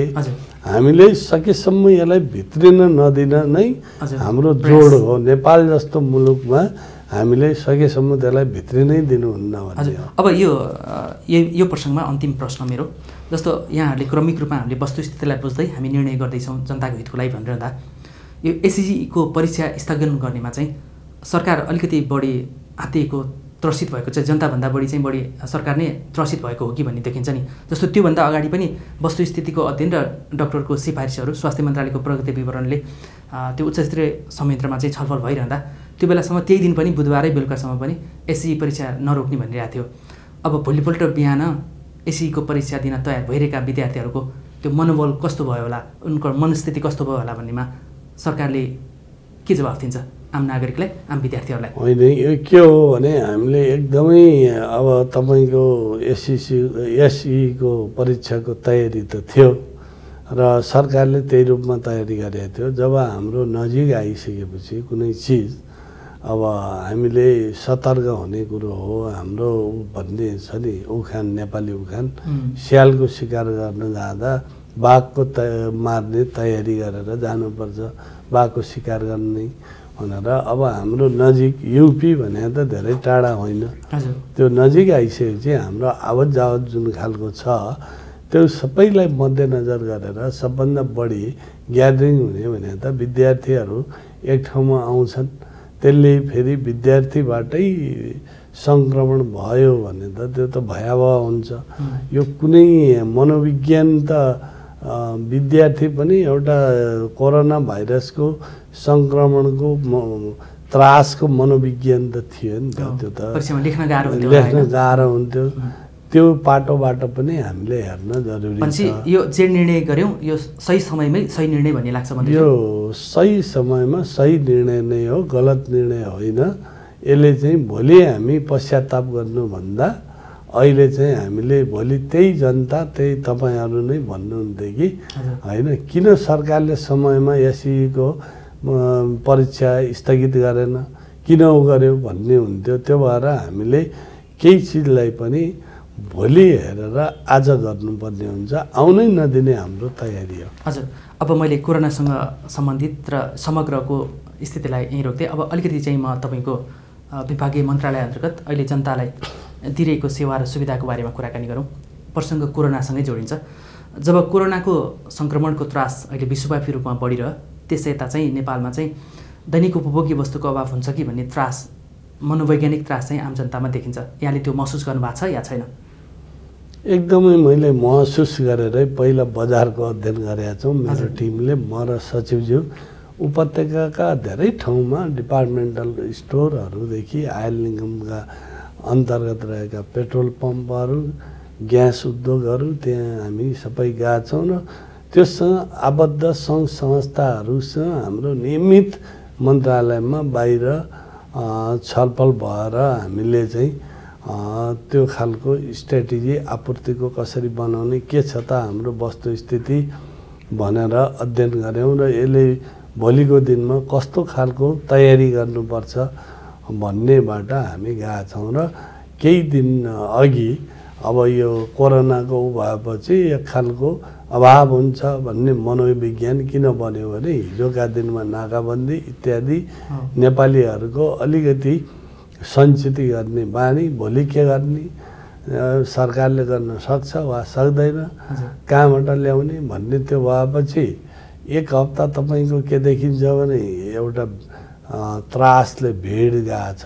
हामीले सकेसम्म यसलाई भित्रिन नदिन नै हाम्रो जोड हो, नेपाल जस्तो मुलुकमा हामीले सकेसम्म त्यसलाई भित्री नै दिनुहुन्न भन्ने। अब यो यो प्रसङ्गमा अन्तिम प्रश्न मेरो, जस्तो यहाँहरूले क्रमिक रूपमा हामीले वस्तुस्थितिलाई बुझ्दै हामी निर्णय गर्दैछौँ जनताको हितको लागि भनिरहँदा यो एससिसीको परीक्षा स्थगन गर्नेमा चाहिँ सरकार अलिकति बढी आत्तिएको त्रसित भएको चाहिँ जनताभन्दा बढी चाहिँ बढी सरकार नै त्रसित भएको हो कि भन्ने देखिन्छ नि। जस्तो त्योभन्दा अगाडि पनि वस्तुस्थितिको अध्ययन र डाक्टरको सिफारिसहरू स्वास्थ्य मन्त्रालयको प्रगति विवरणले त्यो उच्चस्तरीय संयन्त्रमा चाहिँ छलफल भइरहँदा त्यो बेलासम्म त्यही दिन पनि बुधबारै बेलुकासम्म पनि एससिई परीक्षा नरोक्ने भनिरहेको थियो। अब भोलिपल्ट बिहान एससिईको परीक्षा दिन तयार भइरहेका विद्यार्थीहरूको त्यो मनोबल कस्तो भयो होला, उनको मनस्थिति कस्तो भयो होला भन्नेमा सरकारले के जवाफ दिन्छ आम नागरिकलाई, आम विद्यार्थीहरूलाई? होइन यो के हो भने हामीले एकदमै अब तपाईँको एससिसी एससिईको परीक्षाको तयारी त थियो र सरकारले त्यही रूपमा तयारी गरेको थियो। जब हाम्रो नजिक आइसकेपछि कुनै चिज अब हामीले सतर्क हुने कुरो हो। हाम्रो भन्ने छ नि उखान, नेपाली उखान, स्यालको शिकार गर्न जाँदा बाघको त मार्ने तयारी गरेर जानुपर्छ, बाघको शिकार गर्ने भनेर। अब हाम्रो नजिक युपी भने त धेरै टाढा होइन, त्यो नजिक आइसकेपछि हाम्रो आवत जावत जुन खालको छ त्यो सबैलाई मध्यनजर गरेर सबभन्दा बढी ग्यादरिङ हुने भने त विद्यार्थीहरू एक ठाउँमा आउँछन्। त्यसले फेरि विद्यार्थीबाटै सङ्क्रमण भयो भने त त्यो त भयावह हुन्छ। यो कुनै मनोविज्ञान त विद्यार्थी पनि एउटा कोरोना भाइरसको सङ्क्रमणको त्रासको मनोविज्ञान त थियो नि त। त्यो त लेख्न गाह्रो हुन्थ्यो। त्यो बाटोबाट पनि हामीले हेर्न जरुरी छ। यो जे निर्णय गर्यौं यो सही समयमै सही निर्णय भन्ने लाग्छ भन्ने। यो सही समयमा सही निर्णय नै हो, गलत निर्णय होइन। यसले चाहिँ भोलि हामी पश्चाताप गर्नुभन्दा अहिले चाहिँ हामीले भोलि त्यही जनता त्यही तपाईँहरू नै भन्नुहुन्थ्यो कि होइन, किन सरकारले समयमा एसईको परीक्षा स्थगित गरेन, किन उ गर्यो भन्ने हुन्थ्यो। त्यो भएर हामीले केही चिजलाई पनि भोलि हेरेर आज गर्नुपर्ने हुन्छ, आउनै नदिने हाम्रो तयारी हो। हजुर, अब मैले कोरोनासँग सम्बन्धित र समग्रको स्थितिलाई यहीँ रोक्थेँ। अब अलिकति चाहिँ म तपाईँको विभागीय मन्त्रालय अन्तर्गत अहिले जनतालाई दिइरहेको सेवा र सुविधाको बारेमा कुराकानी गरौँ। प्रसङ्ग कोरोनासँगै जोडिन्छ। जब कोरोनाको सङ्क्रमणको त्रास अहिले विश्वव्यापी रूपमा बढिरह्यो, त्यसै यता चाहिँ नेपालमा चाहिँ दैनिक उपभोग्य वस्तुको अभाव हुन्छ कि भन्ने त्रास, मनोवैज्ञानिक त्रास चाहिँ आम जनतामा देखिन्छ। यहाँले त्यो महसुस गर्नुभएको छ या छैन? एकदमै मैले महसुस गरेरै पहिला बजारको अध्ययन गरेका छौँ मेरो टिमले। म र सचिवज्यू उपत्यकाका धेरै ठाउँमा डिपार्टमेन्टल स्टोरहरूदेखि आयल निगमका अन्तर्गत रहेका पेट्रोल पम्पहरू, ग्यास उद्योगहरू त्यहाँ हामी सबै गएका छौँ र त्यससँग आबद्ध सङ्घ संस्थाहरूसँग हाम्रो नियमित मन्त्रालयमा बाहिर छलफल भएर हामीले चाहिँ त्यो खालको स्ट्रेटेजी आपूर्तिको कसरी बनाउने के छ त हाम्रो वस्तुस्थिति भनेर अध्ययन गऱ्यौँ र यसले भोलिको दिनमा कस्तो खालको तयारी गर्नुपर्छ भन्नेबाट हामी गएका छौँ। र केही दिन अघि अब यो कोरोनाको उ भएपछि एक खालको अभाव हुन्छ भन्ने मनोविज्ञान किन बन्यो भने हिजोका दिनमा नाकाबन्दी इत्यादि नेपालीहरूको अलिकति सञ्चित गर्ने बानी, भोलि के गर्ने, सरकारले गर्न सक्छ वा सक्दैन, कहाँबाट ल्याउने भन्ने। त्यो भएपछि एक हप्ता तपाईँको के देखिन्छ भने एउटा त्रासले भेड गएको छ।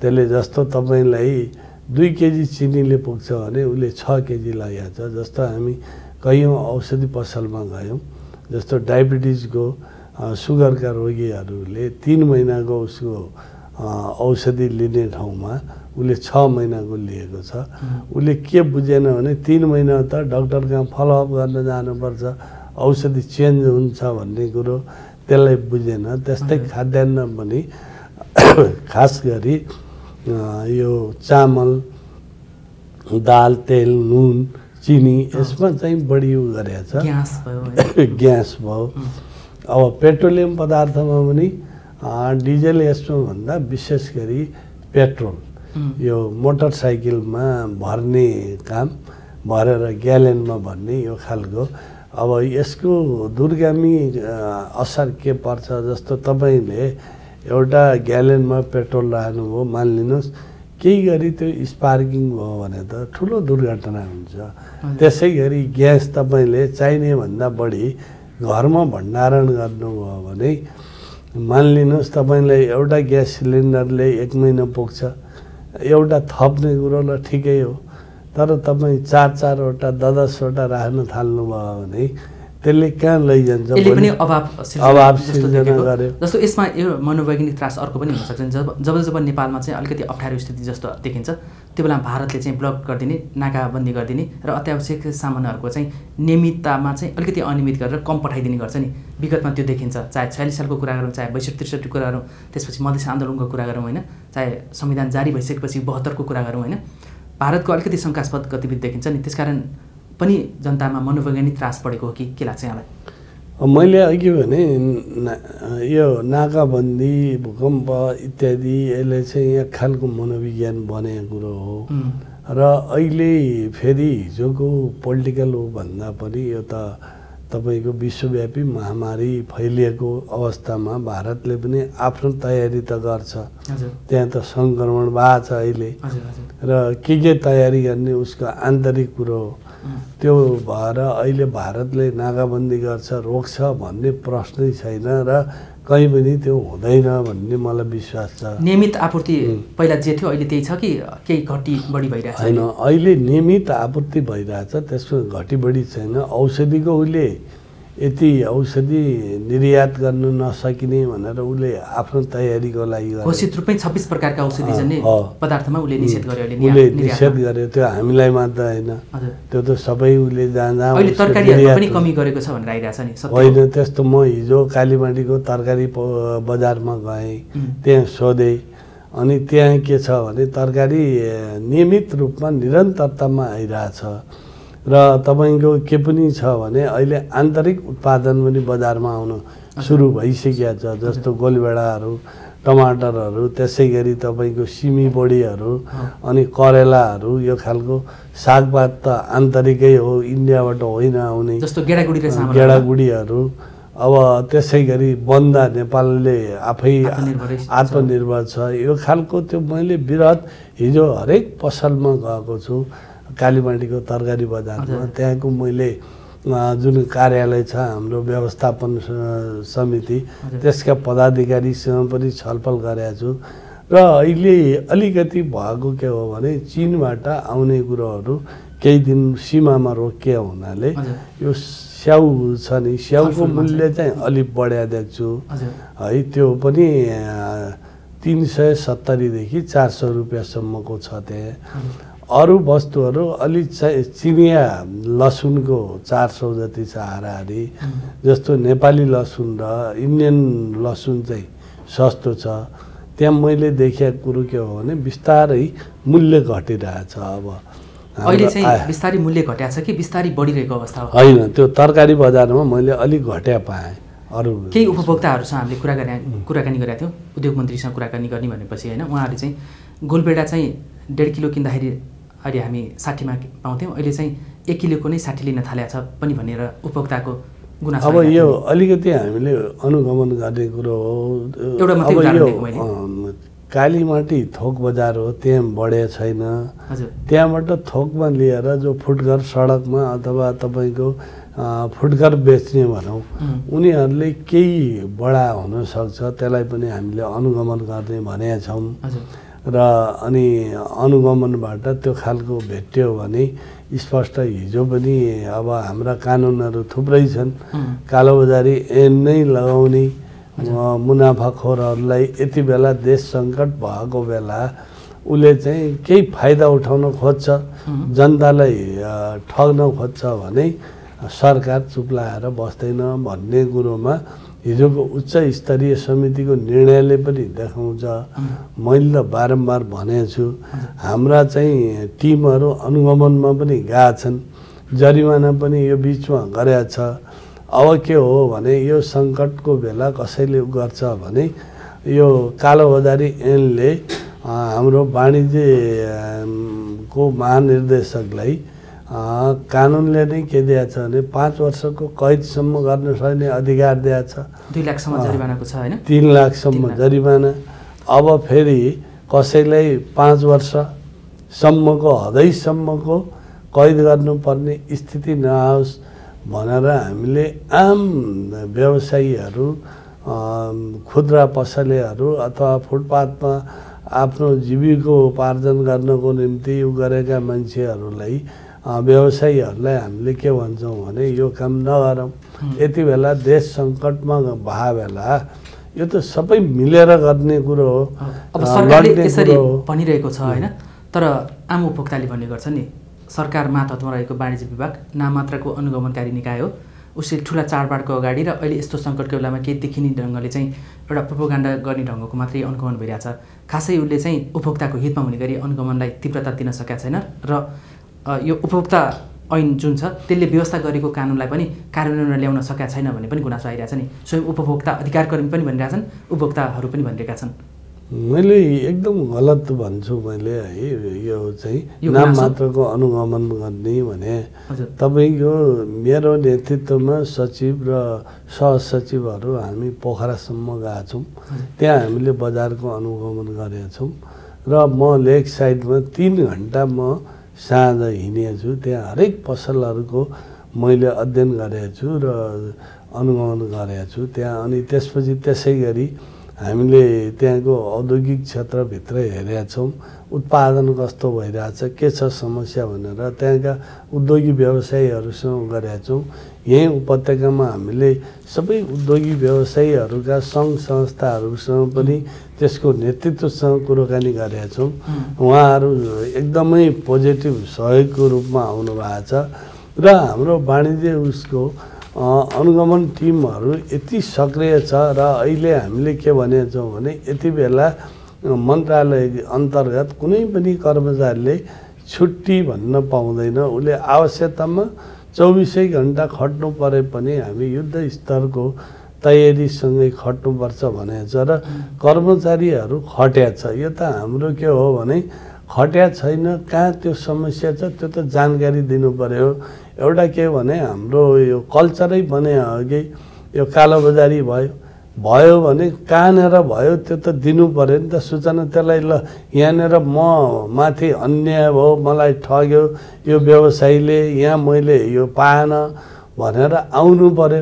त्यसले जस्तो तपाईँलाई दुई केजी चिनीले पुग्छ भने उसले छ केजी लगाइहाल्छ। जस्तो हामी कयौँ औषधि पसलमा गयौँ, जस्तो डायबिटिजको सुगरका रोगीहरूले तिन महिनाको उसको औषधि लिने ठाउँमा उसले छ महिनाको लिएको छ। उसले के बुझेन भने तिन महिना त डक्टर कहाँ फलोअप गर्न जानुपर्छ, औषधि चेन्ज हुन्छ भन्ने कुरो त्यसलाई बुझेन। त्यस्तै खाद्यान्न पनि खास गरी यो चामल, दाल, तेल, नुन, चिनी यसमा चाहिँ बढी उ गरेको छ, ग्यास भयो। अब पेट्रोलियम पदार्थमा पनि डिजल यसमा भन्दा विशेष गरी पेट्रोल, यो मोटरसाइकलमा भर्ने काम भरेर ग्यालेनमा भन्ने यो खालको। अब यसको दूरगामी असर के पर्छ जस्तो तपाईँले एउटा ग्यालेनमा पेट्रोल लानुभयो मानिलिनुहोस्, केही गरी त्यो स्पार्किङ भयो भने त ठुलो दुर्घटना हुन्छ। त्यसै गरी ग्यास तपाईँले चाहिने भन्दा बढी घरमा भण्डारण गर्नुभयो भने मानिलिनुहोस् तपाईँलाई एउटा ग्यास सिलिन्डरले एक महिना पुग्छ, एउटा थप्ने कुरो ल ठिकै हो, तर तपाईँ चार चारवटा दस दसवटा राख्न थाल्नुभयो भने त्यसले कहाँ लैजान्छ, अभाव सिर्जना गर्यो। जस्तो यसमा यो मनोवैज्ञानिक त्रास अर्को पनि हुन सक्छ। जब जब जब नेपालमा चाहिँ अलिकति अप्ठ्यारो स्थिति जस्तो देखिन्छ त्यो बेला भारतले चाहिँ ब्लक गरिदिने, नाकाबन्दी गरिदिने र अत्यावश्यक सामानहरूको चाहिँ नियमिततामा चाहिँ अलिकति अनियमित गरेर कम पठाइदिने गर्छ नि। विगतमा त्यो देखिन्छ, चाहे छयालिस सालको कुरा गरौँ, चाहे बैसठी त्रिसठीको कुरा गरौँ, त्यसपछि मधेस आन्दोलनको कुरा गरौँ होइन, चाहे संविधान जारी भइसकेपछि बहत्तरको कुरा गरौँ होइन, भारतको अलिकति शङ्कास्पद गतिविधि देखिन्छ नि। त्यसकारण पनि जनतामा मनोवैज्ञानिक त्रास पड़े हो कि के लाग्छ यहाँलाई? मैले अघि भने यो नाकाबन्दी भूकम्प इत्यादि यसले चाहिँ एक खालको मनोविज्ञान बनेको कुरो हो र अहिले फेरि हिजोको पोलिटिकल हो भन्दा पनि यो त तपाईको विश्वव्यापी महामारी फैलिएको अवस्थामा भारतले पनि आफ्नो तयारी त गर्छ, त्यहाँ त संक्रमण भएको छ अहिले र के के तयारी गर्ने उसको आन्तरिक कुरो हो। त्यो भएर अहिले भारतले नाकाबन्दी गर्छ रोक्छ भन्ने प्रश्नै छैन र कहीँ पनि त्यो हुँदैन भन्ने मलाई विश्वास छ। नियमित आपूर्ति पहिला जे थियो अहिले त्यही छ कि केही घटी बढी भइरहेछ? हैन, अहिले नियमित आपूर्ति भइरहेछ, त्यसको घटी बढी छैन। औषधिको उसले यति औषधि निर्यात गर्न नसकिने भनेर उसले आफ्नो तयारीको लागि घोषित रूपमै छब्बीस प्रकारका औषधि जन्य पदार्थमा उसले निषेध गर्यो। अहिले निषेध गर्यो, त्यो हामीलाई मात्र हैन, त्यो त सबै उसले जान जान अहिले तरकारीहरुमा पनि कमी गरेको छ भनेर आइराछ नि? होइन, त्यस्तो म हिजो कालीमाटीको तरकारी बजारमा गएँ, त्यहाँ सोधे अनि त्यहाँ के छ भने तरकारी नियमित रूपमा निरन्तरतामा आइराछ र तपाईको के पनि छ भने अहिले आन्तरिक उत्पादन पनि बजारमा आउनु सुरु भइसकेको छ। जस्तो गोलभेडाहरू, टमाटरहरू, त्यसै गरी तपाईको सिमी बोडीहरू अनि करेलाहरू, यो खालको सागपात त आन्तरिकै हो, इन्डियाबाट होइन आउने। जस्तो गेडागुडी र सामल गेडागुडीहरू, अब त्यसै गरी बन्दा नेपालले आफै आत्मनिर्भर छ। यो खालको त्यो मैले विराट हिजो हरेक पसलमा गएको छु कालीमाटीको तरकारी बजारमा, त्यहाँको मैले जुन कार्यालय छ हाम्रो व्यवस्थापन समिति त्यसका पदाधिकारीसँग पनि छलफल गरेको छु र अहिले अलिकति भएको के हो भने चीनबाट आउने कुरोहरू केही दिन सीमामा रोकिएको हुनाले यो स्याउ छ नि, स्याउको मूल्य चाहिँ अलिक बढ्या देख्छु है। त्यो पनि तीन सय सत्तरीदेखि चार सय रुपियाँसम्मको छ। त्यहाँ अरू वस्तुहरू अलि चिनिया लसुनको चार सौ जति छ हाराहारी, जस्तो नेपाली लसुन र इन्डियन लसुन चाहिँ सस्तो छ। त्यहाँ मैले देखेको कुरो के हो भने बिस्तारै मूल्य घटिरहेछ। अब अहिले चाहिँ बिस्तारै मूल्य घट्याछ कि बिस्तारै बढिरहेको अवस्था हो? होइन, त्यो तरकारी बजारमा मैले अलिक घट्या पाएँ। अरू केही उपभोक्ताहरूसँग हामीले कुरा गर्ने कुराकानी गरेका थियौँ, उद्योग मन्त्रीसँग कुराकानी गर्ने भनेपछि होइन, उहाँहरूले चाहिँ गोलबेडा चाहिँ डेढ किलो किन्दाखेरि अहिले हामी साठीमा पाउँथ्यौँ, अहिले चाहिँ एक किलोको नै साठी लिन थालेको छ पनि भनेर उपभोक्ताको गुनासो। अब यो अलिकति हामीले अनुगमन गर्ने कुरो हो। एउटा मात्रै कालीमाटी थोक बजार हो, त्यहाँ बढे छैन। त्यहाँबाट थोकमा लिएर जो फुटकर सडकमा अथवा तपाईँको फुटकर बेच्ने भनौँ, उनीहरूले केही बढा हुनसक्छ, त्यसलाई पनि हामीले अनुगमन गर्ने भनेका छौँ र अनि अनुगमनबाट त्यो खालको भेट्यो भने स्पष्ट। हिजो पनि अब हाम्रा कानुनहरू थुप्रै छन्, कालोबजारी ऐन नै लगाउने, मुनाफाखोरहरूलाई यति बेला देश सङ्कट भएको बेला उसले चाहिँ केही फाइदा उठाउन खोज्छ, जनतालाई ठग्न खोज्छ भने सरकार चुप लगाएर बस्दैन भन्ने कुरोमा हिजोको उच्च स्तरीय समितिको निर्णयले पनि देखाउँछ। मैले त बारम्बार भनेको छु, हाम्रा चाहिँ टिमहरू अनुगमनमा पनि गएका छन्, जरिमाना पनि यो बिचमा गरेका छ। अब के हो भने यो सङ्कटको बेला कसैले गर्छ भने यो कालोबजारी ऐनले हाम्रो वाणिज्यको महानिर्देशकलाई कानुनले नै के दिएको छ भने पाँच वर्षको कैदसम्म गर्न सक्ने अधिकार दिएको छ, दुई लाखसम्म जरिमानाको छ हैन, तीन लाखसम्म जरिमाना। अब फेरि कसैलाई पाँच वर्षसम्मको हदैसम्मको कैद गर्नुपर्ने स्थिति नआओस् भनेर हामीले आम व्यवसायीहरू, खुद्रा पसलेहरू अथवा फुटपाथमा आफ्नो जीविकोपार्जन गर्नको निम्ति यो गरेका मान्छेहरूलाई, व्यवसायीहरूलाई हामीले के भन्छौँ भने यो काम नगरौँ। यति बेला देश सङ्कटमा भए बेला यो त सबै मिलेर गर्ने कुरो हो। अब सरकारले त्यसरी भनिरहेको छ होइन, तर आम उपभोक्ताले भन्ने गर्छ नि, सरकार मातहतमा रहेको वाणिज्य विभाग नाममात्रको अनुगमनकारी निकाय हो, उसले ठुला चाडबाडको अगाडि र अहिले यस्तो सङ्कटको बेलामा केही देखिने ढङ्गले चाहिँ एउटा प्रोपोगान्डा गर्ने ढङ्गको मात्रै अनुगमन भइरहेछ। खासै उसले चाहिँ उपभोक्ताको हितमा हुने गरी अनुगमनलाई तीव्रता दिन सकेका छैन र यो उपभोक्ता ऐन जुन छ त्यसले व्यवस्था गरेको कानुनलाई पनि कार्यान्वयनमा ल्याउन सकेका छैन भन्ने पनि गुनासो आइरहेछ नि। स्वयं उपभोक्ता अधिकारकर्मी पनि भनिरहेछन्, उपभोक्ताहरू पनि भनिरहेका छन्। मैले एकदम गलत भन्छु मैले है, यो चाहिँ नाम मात्रको अनुगमन गर्ने भने तपाईको मेरो नेतृत्वमा सचिव र सहसचिवहरू हामी पोखरासम्म गएका छौँ, त्यहाँ हामीले बजारको अनुगमन गरेका छौँ र म लेक साइडमा तीन घण्टा म साँझ हिँडेछु, त्यहाँ हरेक पसलहरूको मैले अध्ययन गरेको छु र अनुगमन गरेको छु त्यहाँ। अनि त्यसपछि त्यसै गरी हामीले त्यहाँको औद्योगिक क्षेत्रभित्र हेरेका छौँ उत्पादन कस्तो भइरहेछ, के छ समस्या भनेर त्यहाँका उद्योगिक व्यवसायीहरूसँग गरेका छौँ। यही उपत्यकामा हामीले सबै उद्योगिक व्यवसायीहरूका सङ्घ संस्थाहरूसँग पनि त्यसको नेतृत्वसँग कुराकानी गरेका छौँ। उहाँहरू एकदमै पोजिटिभ सहयोगको रूपमा आउनुभएको छ र हाम्रो वाणिज्य उसको अनुगमन टिमहरू यति सक्रिय छ र अहिले हामीले के भनेका छौँ भने यति बेला मन्त्रालय अन्तर्गत कुनै पनि कर्मचारीले छुट्टी भन्न पाउँदैन, उसले आवश्यकतामा चौबिसै घण्टा खट्नु परे पनि हामी युद्ध स्तरको तयारीसँगै खट्नुपर्छ भनेको छ र कर्मचारीहरू खट्या छ। यो त हाम्रो के हो भने खट्या छैन, कहाँ त्यो समस्या छ त्यो त जानकारी दिनु पर्यो। एउटा के भने हाम्रो यो कल्चरै बने अघि यो कालोबजारी भयो भयो भने कहाँनिर भयो त्यो त दिनु पऱ्यो नि त सूचना। त्यसलाई ल यहाँनिर म माथि अन्याय भयो, मलाई ठग्यो यो व्यवसायीले, यहाँ मैले यो पाएन भनेर आउनु पऱ्यो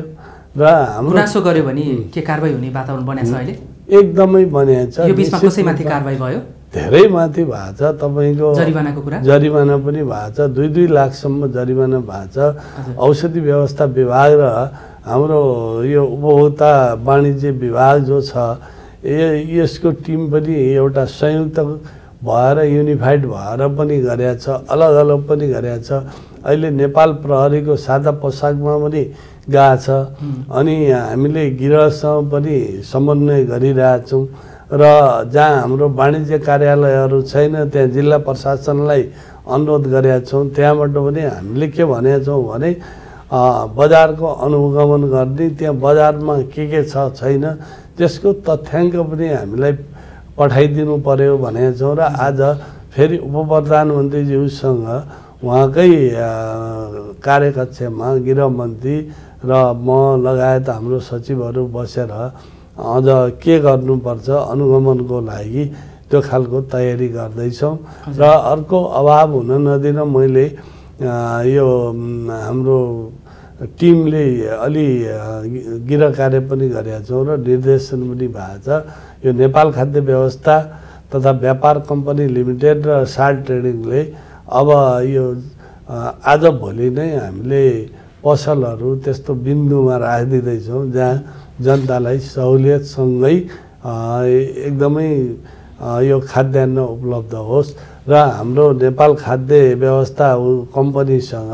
र हाम्रो गुनासो गर्यो भने के कारबाही हुने वातावरण बनेछ अहिले, एकदमै बनेछ। यो बिचमा कसैमाथि कारबाही भयो? धेरै माथि भएको छ, तपाईँको जरिवानाको कुरा जरिवाना पनि भएको छ, दुई दुई लाखसम्म जरिवाना भएको छ। औषधि व्यवस्था विभाग र हाम्रो यो उपभोक्ता वाणिज्य विभाग जो छ यसको टिम पनि एउटा संयुक्त भएर युनिफाइड भएर पनि गरेका छ, अलग अलग पनि गरेका छ। अहिले नेपाल प्रहरीको सादा पोसाकमा पनि गएको छ, अनि हामीले गृहसँग पनि समन्वय गरिरहेछौँ र जहाँ हाम्रो वाणिज्य कार्यालयहरू छैन त्यहाँ जिल्ला प्रशासनलाई अनुरोध गरेका छौँ। त्यहाँबाट पनि हामीले के भनेका छौँ भने बजारको अनुगमन गर्ने, त्यहाँ बजारमा के के छ छैन त्यसको तथ्याङ्क पनि हामीलाई पठाइदिनु पर्यो भनेका छौँ। र आज फेरि उपप्रधानमन्त्रीज्यूसँग उहाँकै कार्यकक्षमा गृहमन्त्री र म लगायत हाम्रो सचिवहरू बसेर अझ के गर्नुपर्छ अनुगमनको लागि त्यो खालको तयारी गर्दैछौँ र अर्को अभाव हुन नदिन मैले यो हाम्रो टिमले अलि गृह कार्य पनि गरेका छौँ र निर्देशन पनि भएको छ। यो नेपाल खाद्य व्यवस्था तथा व्यापार कम्पनी लिमिटेड र साल ट्रेडिङले अब यो आज भोलि नै हामीले पसलहरू त्यस्तो बिन्दुमा राखिदिँदैछौँ जहाँ जनतालाई सहुलियतसँगै एकदमै यो खाद्यान्न उपलब्ध होस् र हाम्रो नेपाल खाद्य व्यवस्था कम्पनीसँग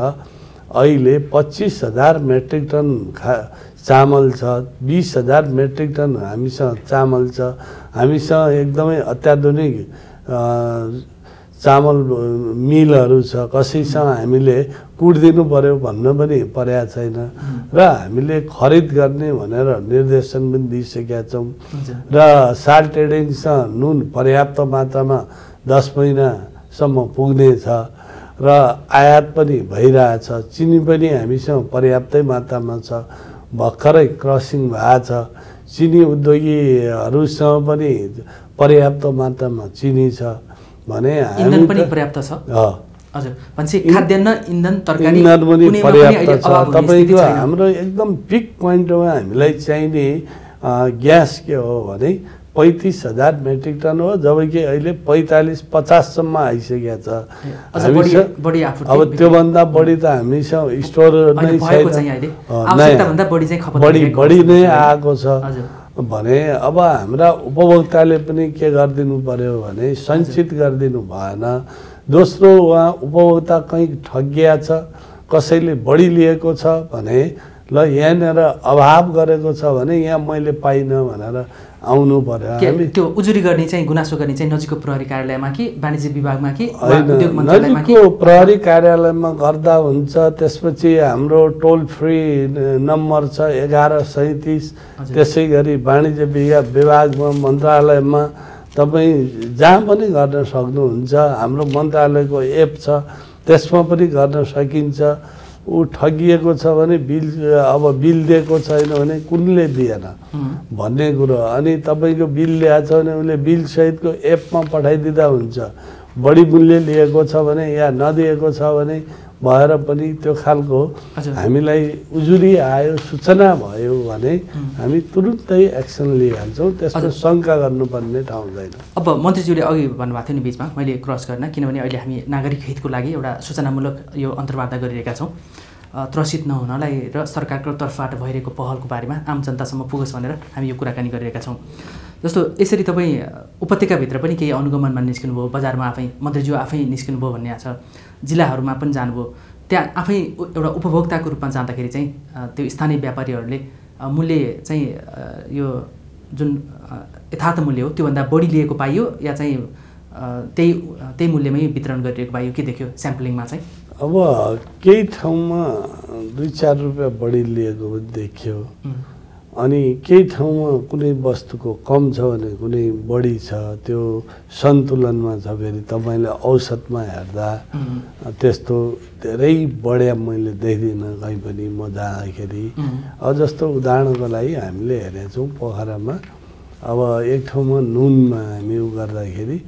अहिले पच्चिस हजार मेट्रिक टन खा चामल छ, बीस हजार मेट्रिक टन हामीसँग चामल छ। हामीसँग एकदमै अत्याधुनिक चामल मिलहरू छ, कसैसँग हामीले कुट्दिनु पर्यो भन्न पनि परेको छैन र हामीले खरिद गर्ने भनेर निर्देशन पनि दिइसकेका छौँ। र साल ट्रेडिङसँग नुन पर्याप्त मात्रामा दस महिनासम्म पुग्नेछ र आयात पनि भइरहेछ, चिनी पनि हामीसँग पर्याप्तै मात्रामा छ, भर्खरै क्रसिङ भएको छ, चिनी उद्योगीहरूसँग पनि पर्याप्त मात्रामा चिनी छ भने इन्धन पनि पर्याप्त छ। हजुर, भनेपछि खाद्यान्न इन्धन तरकारी पनि पर्याप्त छ। तपाईँको हाम्रो एकदम पिक पोइन्टमा हामीलाई चाहिने ग्यास के हो भने पैँतिस हजार मेट्रिक टन हो, जबकि अहिले पैँतालिस पचाससम्म आइसकेको छ। अब त्योभन्दा बढी त हामीसँग स्टोर नै छैन, बढी नै आएको छ भने अब हाम्रा उपभोक्ताले पनि के गरिदिनु पर्यो भने सञ्चित गरिदिनु भएन। दोस्रो उहाँ उपभोक्ता कहीँ ठगिया छ, कसैले बढी लिएको छ भने ल यहाँनिर अभाव गरेको छ भने यहाँ मैले पाइनँ भनेर आउनु पर्यो। त्यो उजुरी गर्ने चाहिँ गुनासो गर्ने चाहिँ नजिकको प्रहरी कार्यालयमा कि वाणिज्य विभागमा कि उद्योग मन्त्रालयमा कि? प्रहरी कार्यालयमा गर्दा हुन्छ। त्यसपछि हाम्रो टोल फ्री नम्बर छ एघार सैँतिस। त्यसै गरी वाणिज्य विभागमा मन्त्रालयमा तपाई जहाँ पनि गर्न सक्नुहुन्छ। हाम्रो मन्त्रालयको एप छ त्यसमा पनि गर्न सकिन्छ। ऊ ठगिएको छ भने बिल अब बिल दिएको छैन भने कुनले दिएन भन्ने कुरो, अनि तपाईको बिल ल्याएको छ भने उले बिल सहितको एपमा पठाइदिँदा हुन्छ। बढी मूल्य लिएको छ भने या नदिएको छ भने भएर पनि त्यो खालको हामीलाई उजुरी आयो सूचना भयो भने हामी तुरुन्तै एक्सन लिइहाल्छौँ। त्यसको शङ्का गर्नुपर्ने ठाउँ छैन। अब मन्त्रीज्यूले अघि भन्नुभएको थियो नि बिचमा मैले क्रस गर्न, किनभने अहिले हामी नागरिक हितको लागि एउटा सूचनामूलक यो अन्तर्वार्ता गरिरहेका छौँ त्रसित नहुनलाई र सरकारको तर्फबाट भइरहेको पहलको बारेमा आम जनतासम्म पुगोस् भनेर हामी यो कुराकानी गरिरहेका छौँ। जस्तो यसरी तपाईँ उपत्यकाभित्र पनि केही अनुगमनमा निस्किनुभयो, बजारमा आफै मन्त्रीज्यू आफै निस्किनुभयो भन्ने आछ, जिल्लाहरूमा पनि जानुभयो, त्यहाँ आफै एउटा उपभोक्ताको रूपमा जाँदाखेरि चाहिँ त्यो स्थानीय व्यापारीहरूले मूल्य चाहिँ यो जुन यथार्थ मूल्य हो त्योभन्दा बढी लिएको पाइयो या चाहिँ त्यही त्यही मूल्यमै वितरण गरिएको पाइयो के देख्यो स्याम्पलिङमा चाहिँ? अब केही ठाउँमा दुई चार रुपियाँ बढी लिएको देखियो, अनि केही ठाउँमा कुनै वस्तुको कम छ भने कुनै बढी छ, त्यो सन्तुलनमा छ। फेरि तपाईँले औसतमा हेर्दा त्यस्तो धेरै बढिया मैले देख्दिनँ कहीँ पनि म जाँदाखेरि। अब जस्तो उदाहरणको लागि हामीले हेरेछौँ पोखरामा, अब एक ठाउँमा नुनमा हामी उ गर्दाखेरि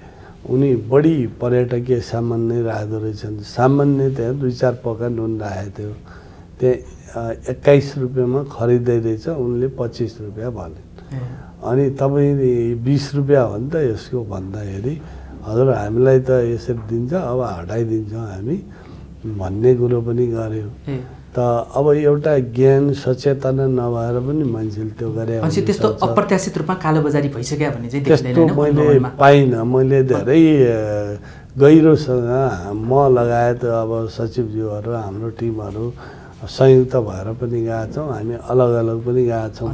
उनी बढी पर्यटकीय सामान नै राख्दो रहेछन्। सामान्य त्यहाँ दुई चार पका नुन राखेको थियो, त्यहाँ एक्काइस रुपियाँमा खरिदै रहेछ, उनले पच्चिस रुपियाँ भने। अनि तपाईँले बिस रुपियाँ हो नि त यसको भन्दाखेरि हजुर हामीलाई त यसरी दिन्छ अब हटाइदिन्छौँ हामी भन्ने कुरो पनि गऱ्यो। त अब एउटा ज्ञान सचेतना नभएर पनि मान्छेले त्यो गरे। त्यस्तो अप्रत्याशित रूपमा कालोबजारी भइसक्यो भने चाहिँ त्यस्तो मैले पाइनँ। मैले धेरै गहिरोसँग म लगायत अब सचिवज्यूहरू हाम्रो टिमहरू संयुक्त भएर पनि गएका छौँ, हामी अलग अलग पनि गएका छौँ।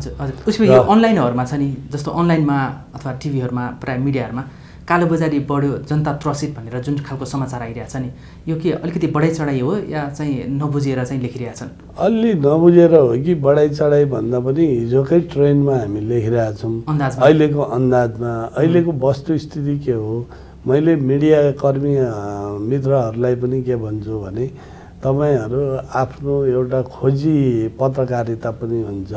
उसको यो अनलाइनहरूमा छ नि, जस्तो अनलाइनमा अथवा टिभीहरूमा प्राय मिडियाहरूमा कालोबजारी बढ्यो जनता त्रसित भनेर जुन खालको समाचार आइरहेछ नि, यो के अलिकति बढाइ चढाइ हो या चाहिँ नबुझेर चाहिँ लेखिरहेछन्? अलि नबुझेर हो कि बढाइ चढाइ भन्दा पनि हिजोकै ट्रेन्डमा हामी लेखिरहेछौँ अहिलेको अन्दाजमा। अहिलेको वस्तुस्थिति के हो, मैले मिडियाकर्मी मित्रहरूलाई पनि के भन्छु भने तपाईहरू आफ्नो एउटा खोजी पत्रकारिता पनि हुन्छ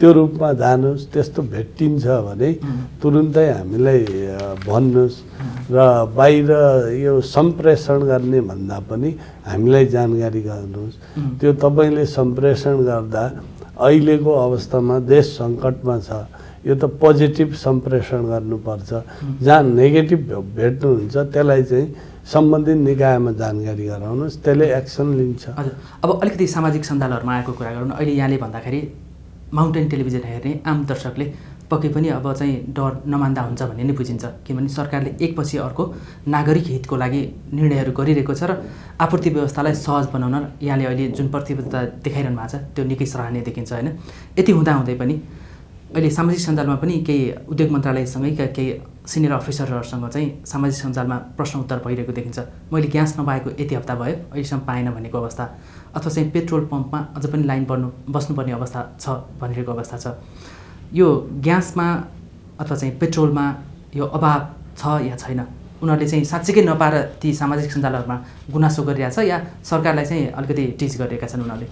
त्यो रूपमा जानुहोस्। त्यस्तो भेटिन्छ भने तुरुन्तै हामीलाई भन्नुहोस् र बाहिर यो सम्प्रेषण गर्ने भन्दा पनि हामीलाई जानकारी गर्नुहोस्। त्यो तपाईँले सम्प्रेषण गर्दा अहिलेको अवस्थामा देश सङ्कटमा छ, यो त पोजिटिभ सम्प्रेषण गर्नुपर्छ। जहाँ नेगेटिभ भेट्नुहुन्छ त्यसलाई चाहिँ सम्बन्धित निकायमा जानकारी गराउनुहोस्, त्यसले एक्सन लिन्छ। हजुर, अब अलिकति सामाजिक सञ्जालहरूमा आएको कुरा गरौँ न। अहिले यहाँले भन्दाखेरि माउन्टेन टेलिभिजन हेर्ने आम दर्शकले पक्कै पनि अब चाहिँ डर नमान्दा हुन्छ भन्ने नै बुझिन्छ, किनभने सरकारले एकपछि अर्को नागरिक हितको लागि निर्णयहरू गरिरहेको छ र आपूर्ति व्यवस्थालाई सहज बनाउन यहाँले अहिले जुन प्रतिबद्धता देखाइरहनु भएको छ त्यो निकै सराहनीय देखिन्छ होइन? यति हुँदाहुँदै पनि अहिले सामाजिक सञ्जालमा पनि केही उद्योग मन्त्रालयसँगैका केही सिनियर अफिसरहरूसँग चाहिँ सामाजिक सञ्जालमा प्रश्न उत्तर भइरहेको देखिन्छ। मैले ग्यास नपाएको यति हप्ता भयो अहिलेसम्म पाएन भनेको अवस्था, अथवा चाहिँ पेट्रोल पम्पमा अझ पनि लाइन बस्नु बस्नुपर्ने अवस्था छ भनिरहेको अवस्था छ। यो ग्यासमा अथवा चाहिँ पेट्रोलमा यो अभाव छ या छैन? उनीहरूले चाहिँ साँच्चीकै नपाएर ती सामाजिक सञ्जालहरूमा गुनासो गरिरहेछ या सरकारलाई चाहिँ अलिकति टिच गरिरहेका छन् उनीहरूले?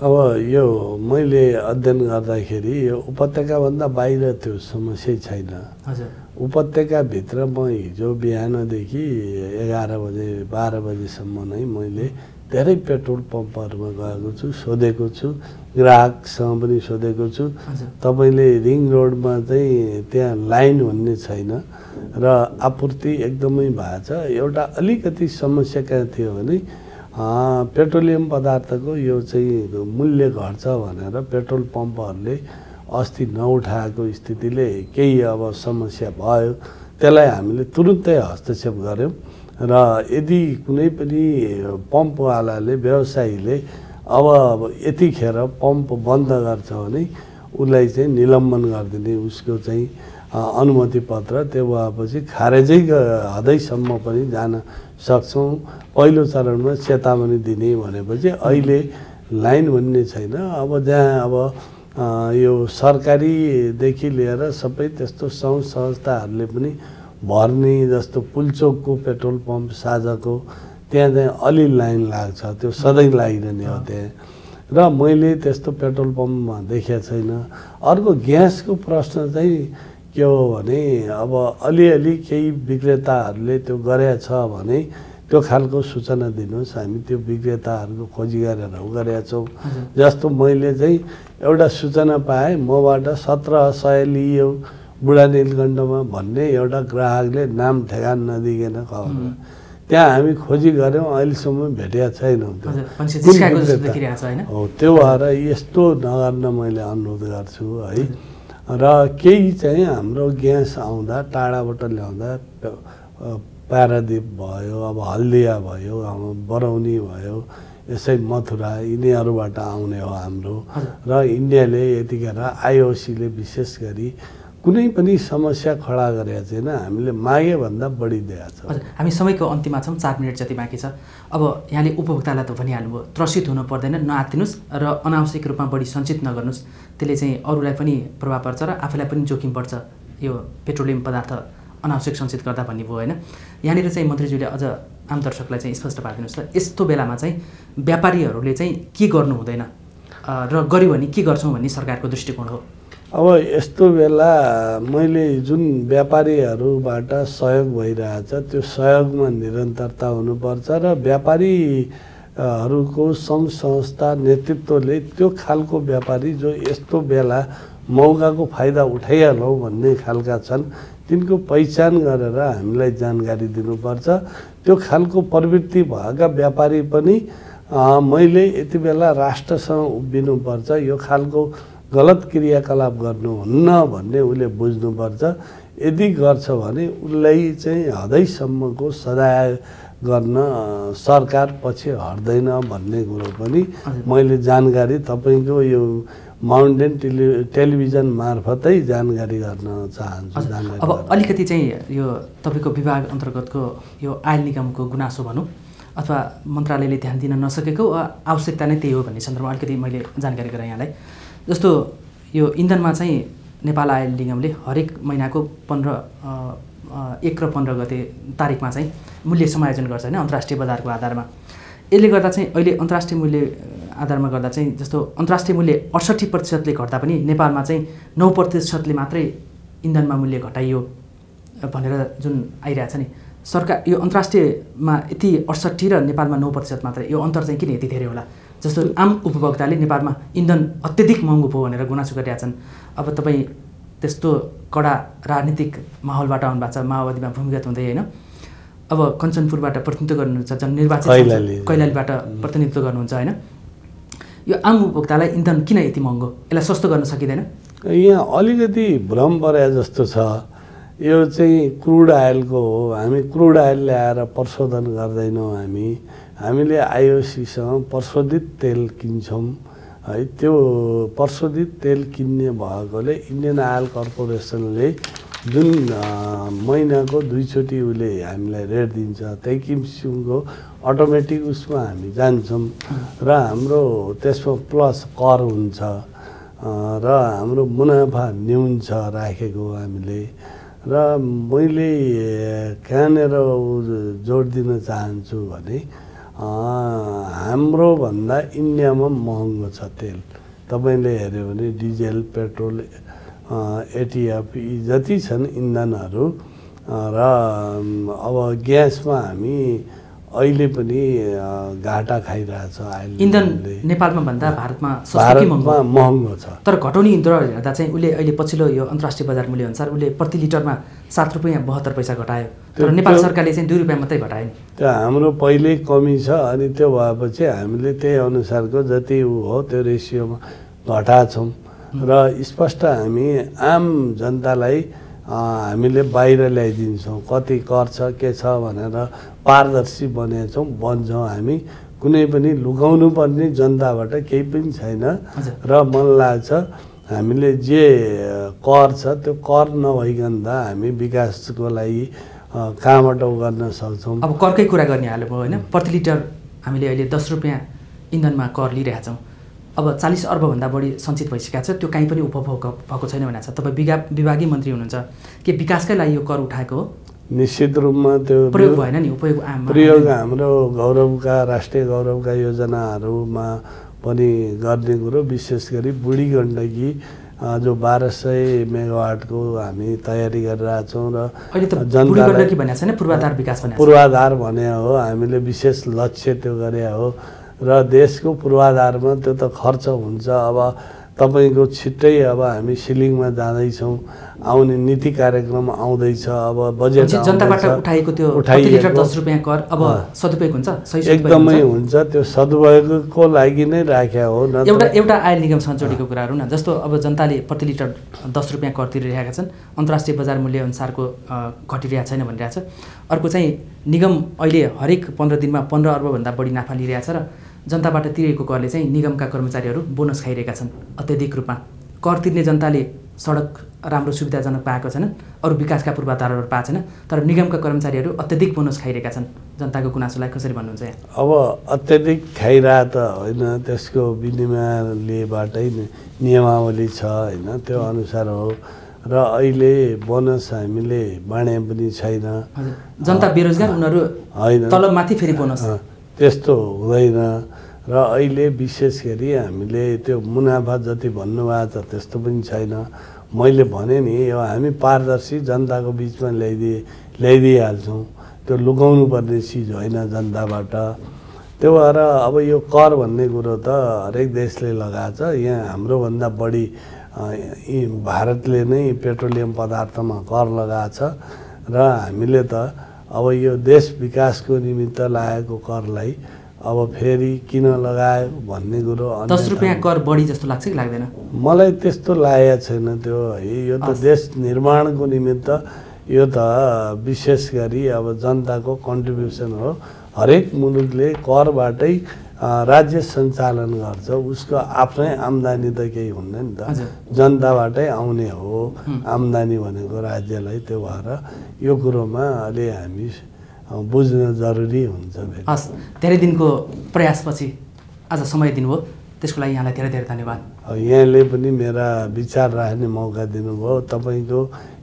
अब यो मैले अध्ययन गर्दाखेरि यो उपत्यकाभन्दा बाहिर त्यो समस्या छैन। उपत्यकाभित्र म हिजो बिहानदेखि एघार बजे बाह्र बजेसम्म नै मैले धेरै पेट्रोल पम्पहरूमा गएको छु, सोधेको छु, ग्राहकसँग पनि सोधेको छु। तपाईँले रिङ रोडमा चाहिँ त्यहाँ लाइन भन्ने छैन र आपूर्ति एकदमै भएको छ। एउटा अलिकति समस्या कहाँ थियो भने पेट्रोलियम पदार्थको यो चाहिँ मूल्य घट्छ भनेर पेट्रोल पम्पहरूले अस्ति नउठाएको स्थितिले केही अब समस्या भयो, त्यसलाई हामीले तुरुन्तै हस्तक्षेप गऱ्यौँ। र यदि कुनै पनि पम्पवालाले व्यवसायीले अब यतिखेर पम्प बन्द गर्छ भने उसलाई चाहिँ निलम्बन गरिदिने, उसको चाहिँ अनुमति पत्र त्यो भएपछि खारेजै हदैसम्म पनि जान सक्छौँ। पहिलो चरणमा चेतावनी दिने भनेपछि अहिले लाइन भन्ने छैन। अब जहाँ अब यो सरकारीदेखि लिएर सबै त्यस्तो सङ्घ संस्थाहरूले पनि भर्ने, जस्तो पुल्चोकको पेट्रोल पम्प साझाको त्यहाँ चाहिँ अलि लाइन लाग्छ, त्यो सधैँ लागिरहने हो त्यहाँ, र मैले त्यस्तो पेट्रोल पम्पमा देखेको छैन। अर्को ग्यासको प्रश्न चाहिँ के हो भने अब अलिअलि केही विक्रेताहरूले त्यो गरेछ भने त्यो खालको सूचना दिनुहोस्, हामी त्यो विक्रेताहरूको खोजी गरेर गरेछौँ। जस्तो मैले चाहिँ एउटा सूचना पाएँ, मबाट सत्र सय लियो बुढा नीलकण्ठमा भन्ने एउटा ग्राहकले नाम ठेगान नदिकन खबर, त्यहाँ हामी खोजी गऱ्यौँ, अहिलेसम्म भेटेका छैनौँ हो। त्यो भएर यस्तो नगर्न मैले अनुरोध गर्छु है। र केही चाहिँ हाम्रो ग्यास आउँदा टाढाबाट ल्याउँदा पारादीप भयो, अब हल्दिया भयो, अब बरौनी भयो, यसै मथुरा, यिनीहरूबाट आउने हो हाम्रो। र इन्डियाले यतिखेर आइओसीले विशेष गरी कुनै पनि समस्या खडा गरेका छैन, हामीले मागे भन्दा बढी दिएको छ। हजुर, हामी समयको अन्तिममा छौँ, चार मिनट जति बाँकी छ। अब यहाँले उपभोक्तालाई त भनिहाल्नुभयो, त्रसित हुनु पर्दैन, नआत्तिनुहोस् र अनावश्यक रूपमा बढी सञ्चित नगर्नुहोस्, त्यसले चाहिँ अरूलाई पनि प्रभाव पर्छ र आफूलाई पनि जोखिम पर्छ। यो पेट्रोलियम पदार्थ अनावश्यक सञ्चित गर्दा भन्नुभयो होइन। यहाँनिर चाहिँ मन्त्रीज्यूले अझ आम दर्शकलाई चाहिँ स्पष्ट पारिदिनुहोस् त, यस्तो बेलामा चाहिँ व्यापारीहरूले चाहिँ के गर्नु हुँदैन र गऱ्यो भने के गर्छौँ भन्ने सरकारको दृष्टिकोण हो? अब यस्तो बेला मैले जुन व्यापारीहरूबाट सहयोग भइरहेछ त्यो सहयोगमा निरन्तरता हुनुपर्छ र व्यापारीहरूको सङ्घ संस्था नेतृत्वले त्यो खालको व्यापारी जो यस्तो बेला मौकाको फाइदा उठाइहालौँ भन्ने खालका छन् तिनको पहिचान गरेर हामीलाई जानकारी दिनुपर्छ। त्यो खालको प्रवृत्ति भएका व्यापारी पनि मैले यति बेला राष्ट्रसँग उभिनुपर्छ, यो खालको गलत क्रियाकलाप गर्नुहुन्न भन्ने उसले बुझ्नुपर्छ। यदि गर्छ भने उसलाई चाहिँ हदैसम्मको सजाय गर्न सरकार पछि हट्दैन भन्ने कुरो पनि मैले जानकारी तपाईँको यो माउन्टेन टेलि टेलिभिजन मार्फतै जानकारी गर्न चाहन्छु। जानकारी अब अलिकति चाहिँ यो तपाईँको विभाग अन्तर्गतको यो आयल निगमको गुनासो भनौँ अथवा मन्त्रालयले ध्यान दिन नसकेको आवश्यकता नै त्यही हो भन्ने सन्दर्भमा अलिकति मैले जानकारी गराएँ यहाँलाई। जस्तो यो इन्धनमा चाहिँ नेपाल आयल निगमले हरेक महिनाको पन्ध्र एक र पन्ध्र गते तारिकमा चाहिँ मूल्य समायोजन गर्छ होइन, अन्तर्राष्ट्रिय बजारको आधारमा। यसले गर्दा चाहिँ अहिले अन्तर्राष्ट्रिय मूल्य आधारमा गर्दा चाहिँ जस्तो अन्तर्राष्ट्रिय मूल्य अठसट्ठी प्रतिशतले घट्दा पनि नेपालमा चाहिँ नौ प्रतिशतले मात्रै इन्धनमा मूल्य घटाइयो भनेर जुन आइरहेछ नि सरकार, यो अन्तर्राष्ट्रियमा यति अठसट्ठी र नेपालमा नौ प्रतिशत मात्रै, यो अन्तर चाहिँ किन यति धेरै होला? जस्तो आम उपभोक्ताले नेपालमा इन्धन अत्यधिक महँगो भयो भनेर गुनासो गरिरहेका छन्। अब तपाईँ त्यस्तो कडा राजनीतिक माहौलबाट आउनु भएको छ, माओवादीमा भूमिगत हुँदै होइन, अब कञ्चनपुरबाट प्रतिनिधित्व गर्नुहुन्छ, जननिर्वाचित कैलालीबाट प्रतिनिधित्व गर्नुहुन्छ होइन, यो आम उपभोक्तालाई इन्धन किन यति महँगो, यसलाई सस्तो गर्न सकिँदैन? यहाँ अलिकति भ्रम परे जस्तो छ। यो चाहिँ क्रुड आयलको हो, हामी क्रुड आयल ल्याएर प्रशोधन गर्दैनौँ, हामी हामीले आइओसीसँग प्रशोधित तेल किन्छौँ है। त्यो प्रशोधित तेल किन्ने भएकोले इन्डियन आयल कर्पोरेसनले जुन महिनाको दुईचोटि उसले हामीलाई रेट दिन्छ त्यही किसिमको अटोमेटिक उसमा हामी जान्छौँ र हाम्रो त्यसमा प्लस कर हुन्छ र हाम्रो मुनाफा न्यून छ राखेको हामीले। र मैले कहाँनिर जोड दिन चाहन्छु भने हाम्रो भन्दा इन्डियामा महँगो छ तेल, तपाईँले हेऱ्यो भने डिजेल पेट्रोल एटिएफ यी जति छन् इन्धनहरू। र अब ग्यासमा हामी अहिले पनि घाटा खाइरहेछ। इन्धन नेपालमा भन्दा भारतमा भारतमा महँगो छ, तर घटाउने दर हेर्दा चाहिँ उसले अहिले पछिल्लो यो अन्तर्राष्ट्रिय बजार मूल्यअनुसार उसले प्रति लिटरमा सात रुपियाँ बहत्तर पैसा घटायो, तर नेपाल सरकारले चाहिँ दुई रुपियाँ मात्रै घटायो। त्यो हाम्रो पहिल्यै कमी छ, अनि त्यो भएपछि हामीले त्यही अनुसारको जति ऊ हो त्यो रेसियोमा घटाछौँ र स्पष्ट हामी आम जनतालाई हामीले बाहिर ल्याइदिन्छौँ, कति कर छ के छ भनेर पारदर्शी बनेछौँ बन्छौँ, हामी कुनै पनि लुकाउनु पर्ने जनताबाट केही पनि छैन। र मलाई लाग्छ हामीले जे कर छ त्यो कर नभइकन त हामी विकासको लागि कामबाट गर्न सक्छौँ। अब करकै कुरा गर्ने हाले भयो हैन, प्रति लिटर हामीले अहिले दस रुपैयाँ इन्धनमा कर लिइरहेका छौँ। अब चालीस अर्ब भन्दा बढी सञ्चित भइसकेको छ, त्यो काहीँ पनि उपभोग भएको छैन भनेको छ। तपाई विगा विभागीय मन्त्री हुनुहुन्छ, के विकासकै लागि यो कर उठाएको हो? निश्चित रूपमा त्यो प्रयोग भएन नि, उपयोग प्रयोग हाम्रो गौरवका राष्ट्रिय गौरवका योजनाहरूमा पनि गर्ने कुरो, विशेष गरी बुढी गण्डकी जो बाह्र सय मेगावाटको हामी तयारी गरिरहेका छौँ र जनता पूर्वाधार विकास पूर्वाधार भने हो, हामीले विशेष लक्ष्य त्यो गरे हो र देशको पूर्वाधारमा त्यो त खर्च हुन्छ। अब तपाईको छिट्टै अब हामी सिलिङमा जाँदैछौँ, आउने नीति कार्यक्रम आउँदैछ, अब बजेट जनताबाट उठाएको त्यो प्रति लिटर दस रुपैयाँ कर अब सदुपयोग हुन्छ, एकदमै हुन्छ। त्यो सदुपयोगको लागि नै राख्या हो। एउटा एउटा आयल निगमसँग जोडेको कुराहरू न, जस्तो अब जनताले प्रति लिटर दस रुपैयाँ कर तिरिरहेका छन्, अन्तर्राष्ट्रिय बजार मूल्यअनुसारको घटिरहेको छैन भनिरहेको छ। अर्को चाहिँ निगम अहिले हरेक पन्ध्र दिनमा पन्ध्र अर्बभन्दा बढी नाफा लिइरहेको छ र जनताबाट तिरेको करले चाहिँ निगमका कर्मचारीहरू बोनस खाइरहेका छन्। अत्यधिक रूपमा कर तिर्ने जनताले सडक राम्रो सुविधाजनक पाएको छैनन्, अरू विकासका पूर्वाधारहरू पाएको छैन, तर निगमका कर्मचारीहरू अत्यधिक बोनस खाइरहेका छन्। जनताको गुनासोलाई कसरी भन्नुहुन्छ यहाँ? अब अत्यधिक खाइरह त होइन, त्यसको विनिमयलेबाटै नियमावली छ होइन, त्यो अनुसार हो। र अहिले बोनस हामीले बाँडे पनि छैन, जनता बेरोजगार, उनीहरू होइन तलबमाथि फेरि बोनस, त्यस्तो हुँदैन। र अहिले विशेष गरी हामीले त्यो मुनाफा जति भन्नुभएको छ त्यस्तो पनि छैन। मैले भने नि यो हामी पारदर्शी जनताको बिचमा ल्याइदिए ल्याइदिइहाल्छौँ, त्यो लुकाउनु पर्ने चिज होइन जनताबाट। त्यो भएर अब यो कर भन्ने कुरो त हरेक देशले लगाएको छ, यहाँ हाम्रोभन्दा बढी भारतले नै पेट्रोलियम पदार्थमा कर लगाएको छ र हामीले त अब यो देश विकासको निमित्त लागेको करलाई अब फेरि किन लगायो भन्ने कुरो। दस रुपियाँ कर बढी जस्तो लाग्छ कि लाग्दैन? मलाई त्यस्तो लागेको छैन। त्यो यो त देश निर्माणको निमित्त, यो त विशेष गरी अब जनताको कन्ट्रिब्युसन हो। हरेक मुलुकले करबाटै राज्य सञ्चालन गर्छ, उसको आफ्नै आम्दानी त केही हुन्न नि त, जनताबाटै आउने हो आम्दानी भनेको राज्यलाई। त्यो भएर यो कुरोमा अलि हामी बुझ्न जरुरी हुन्छ। हस्, धेरै दिनको प्रयासपछि आज समय दिनुभयो, त्यसको लागि यहाँलाई धेरै धेरै धन्यवाद। यहाँले पनि मेरा विचार राख्ने मौका दिनुभयो। तपाईँको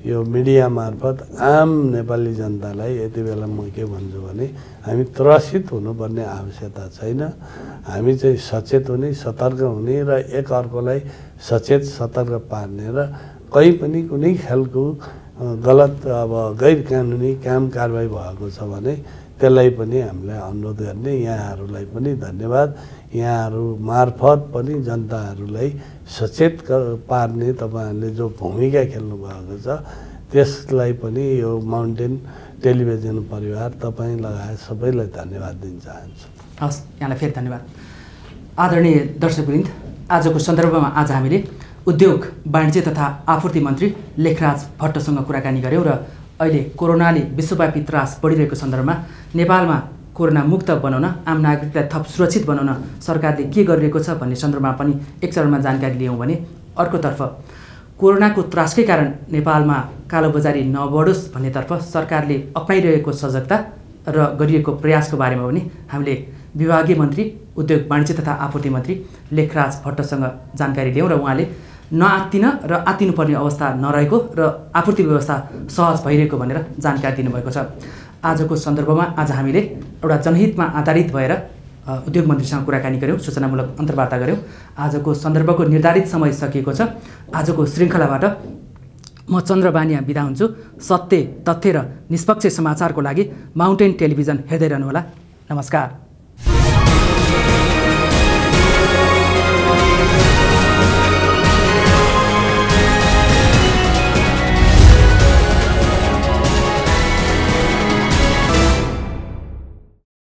यो मिडिया मार्फत आम नेपाली जनतालाई यति बेला म के भन्छु भने हामी त्रसित हुनुपर्ने आवश्यकता छैन। हामी चाहिँ सचेत हुने, सतर्क हुने र एकअर्कोलाई सचेत सतर्क पार्ने र कहीँ पनि कुनै खालको गलत अब गैर कानुनी काम कारवाही भएको छ भने त्यसलाई पनि हामीलाई अनुरोध गर्ने। यहाँहरूलाई पनि धन्यवाद, यहाँहरू मार्फत पनि जनताहरूलाई सचेत पार्ने तपाईँहरूले जो भूमिका खेल्नुभएको छ त्यसलाई पनि यो माउन्टेन टेलिभिजन परिवार तपाईँ लगायत सबैलाई धन्यवाद दिन चाहन्छु। हस्, यहाँलाई फेरि धन्यवाद। आदरणीय दर्शकवृन्द, आजको सन्दर्भमा आज हामीले उद्योग वाणिज्य तथा आपूर्ति मन्त्री लेखराज भट्टसँग कुराकानी गऱ्यौँ र अहिले कोरोनाले विश्वव्यापी त्रास बढिरहेको सन्दर्भमा नेपालमा कोरोना मुक्त बनाउन, आम नागरिकलाई थप सुरक्षित बनाउन सरकारले के गरिरहेको छ भन्ने सन्दर्भमा पनि एक चरणमा जानकारी लियौँ भने, अर्कोतर्फ कोरोनाको त्रासकै कारण नेपालमा कालोबजारी नबढोस् भन्नेतर्फ सरकारले अप्नाइरहेको सजगता र गरिएको प्रयासको बारेमा पनि हामीले विभागीय मन्त्री उद्योग वाणिज्य तथा आपूर्ति मन्त्री लेखराज भट्टसँग जानकारी लियौँ र उहाँले नआत्तिन र आत्तिनुपर्ने अवस्था नरहेको र आपूर्ति व्यवस्था सहज भइरहेको भनेर जानकारी दिनुभएको छ। आजको सन्दर्भमा आज हामीले एउटा जनहितमा आधारित भएर उद्योग मन्त्रीसँग कुराकानी गऱ्यौँ, सूचनामूलक अन्तर्वार्ता गऱ्यौँ। आजको सन्दर्भको निर्धारित समय सकिएको छ। आजको श्रृङ्खलाबाट म चन्द्र बानिया बिदा हुन्छु। सत्य, तथ्य र निष्पक्ष समाचारको लागि माउन्टेन टेलिभिजन हेर्दै रहनुहोला। नमस्कार।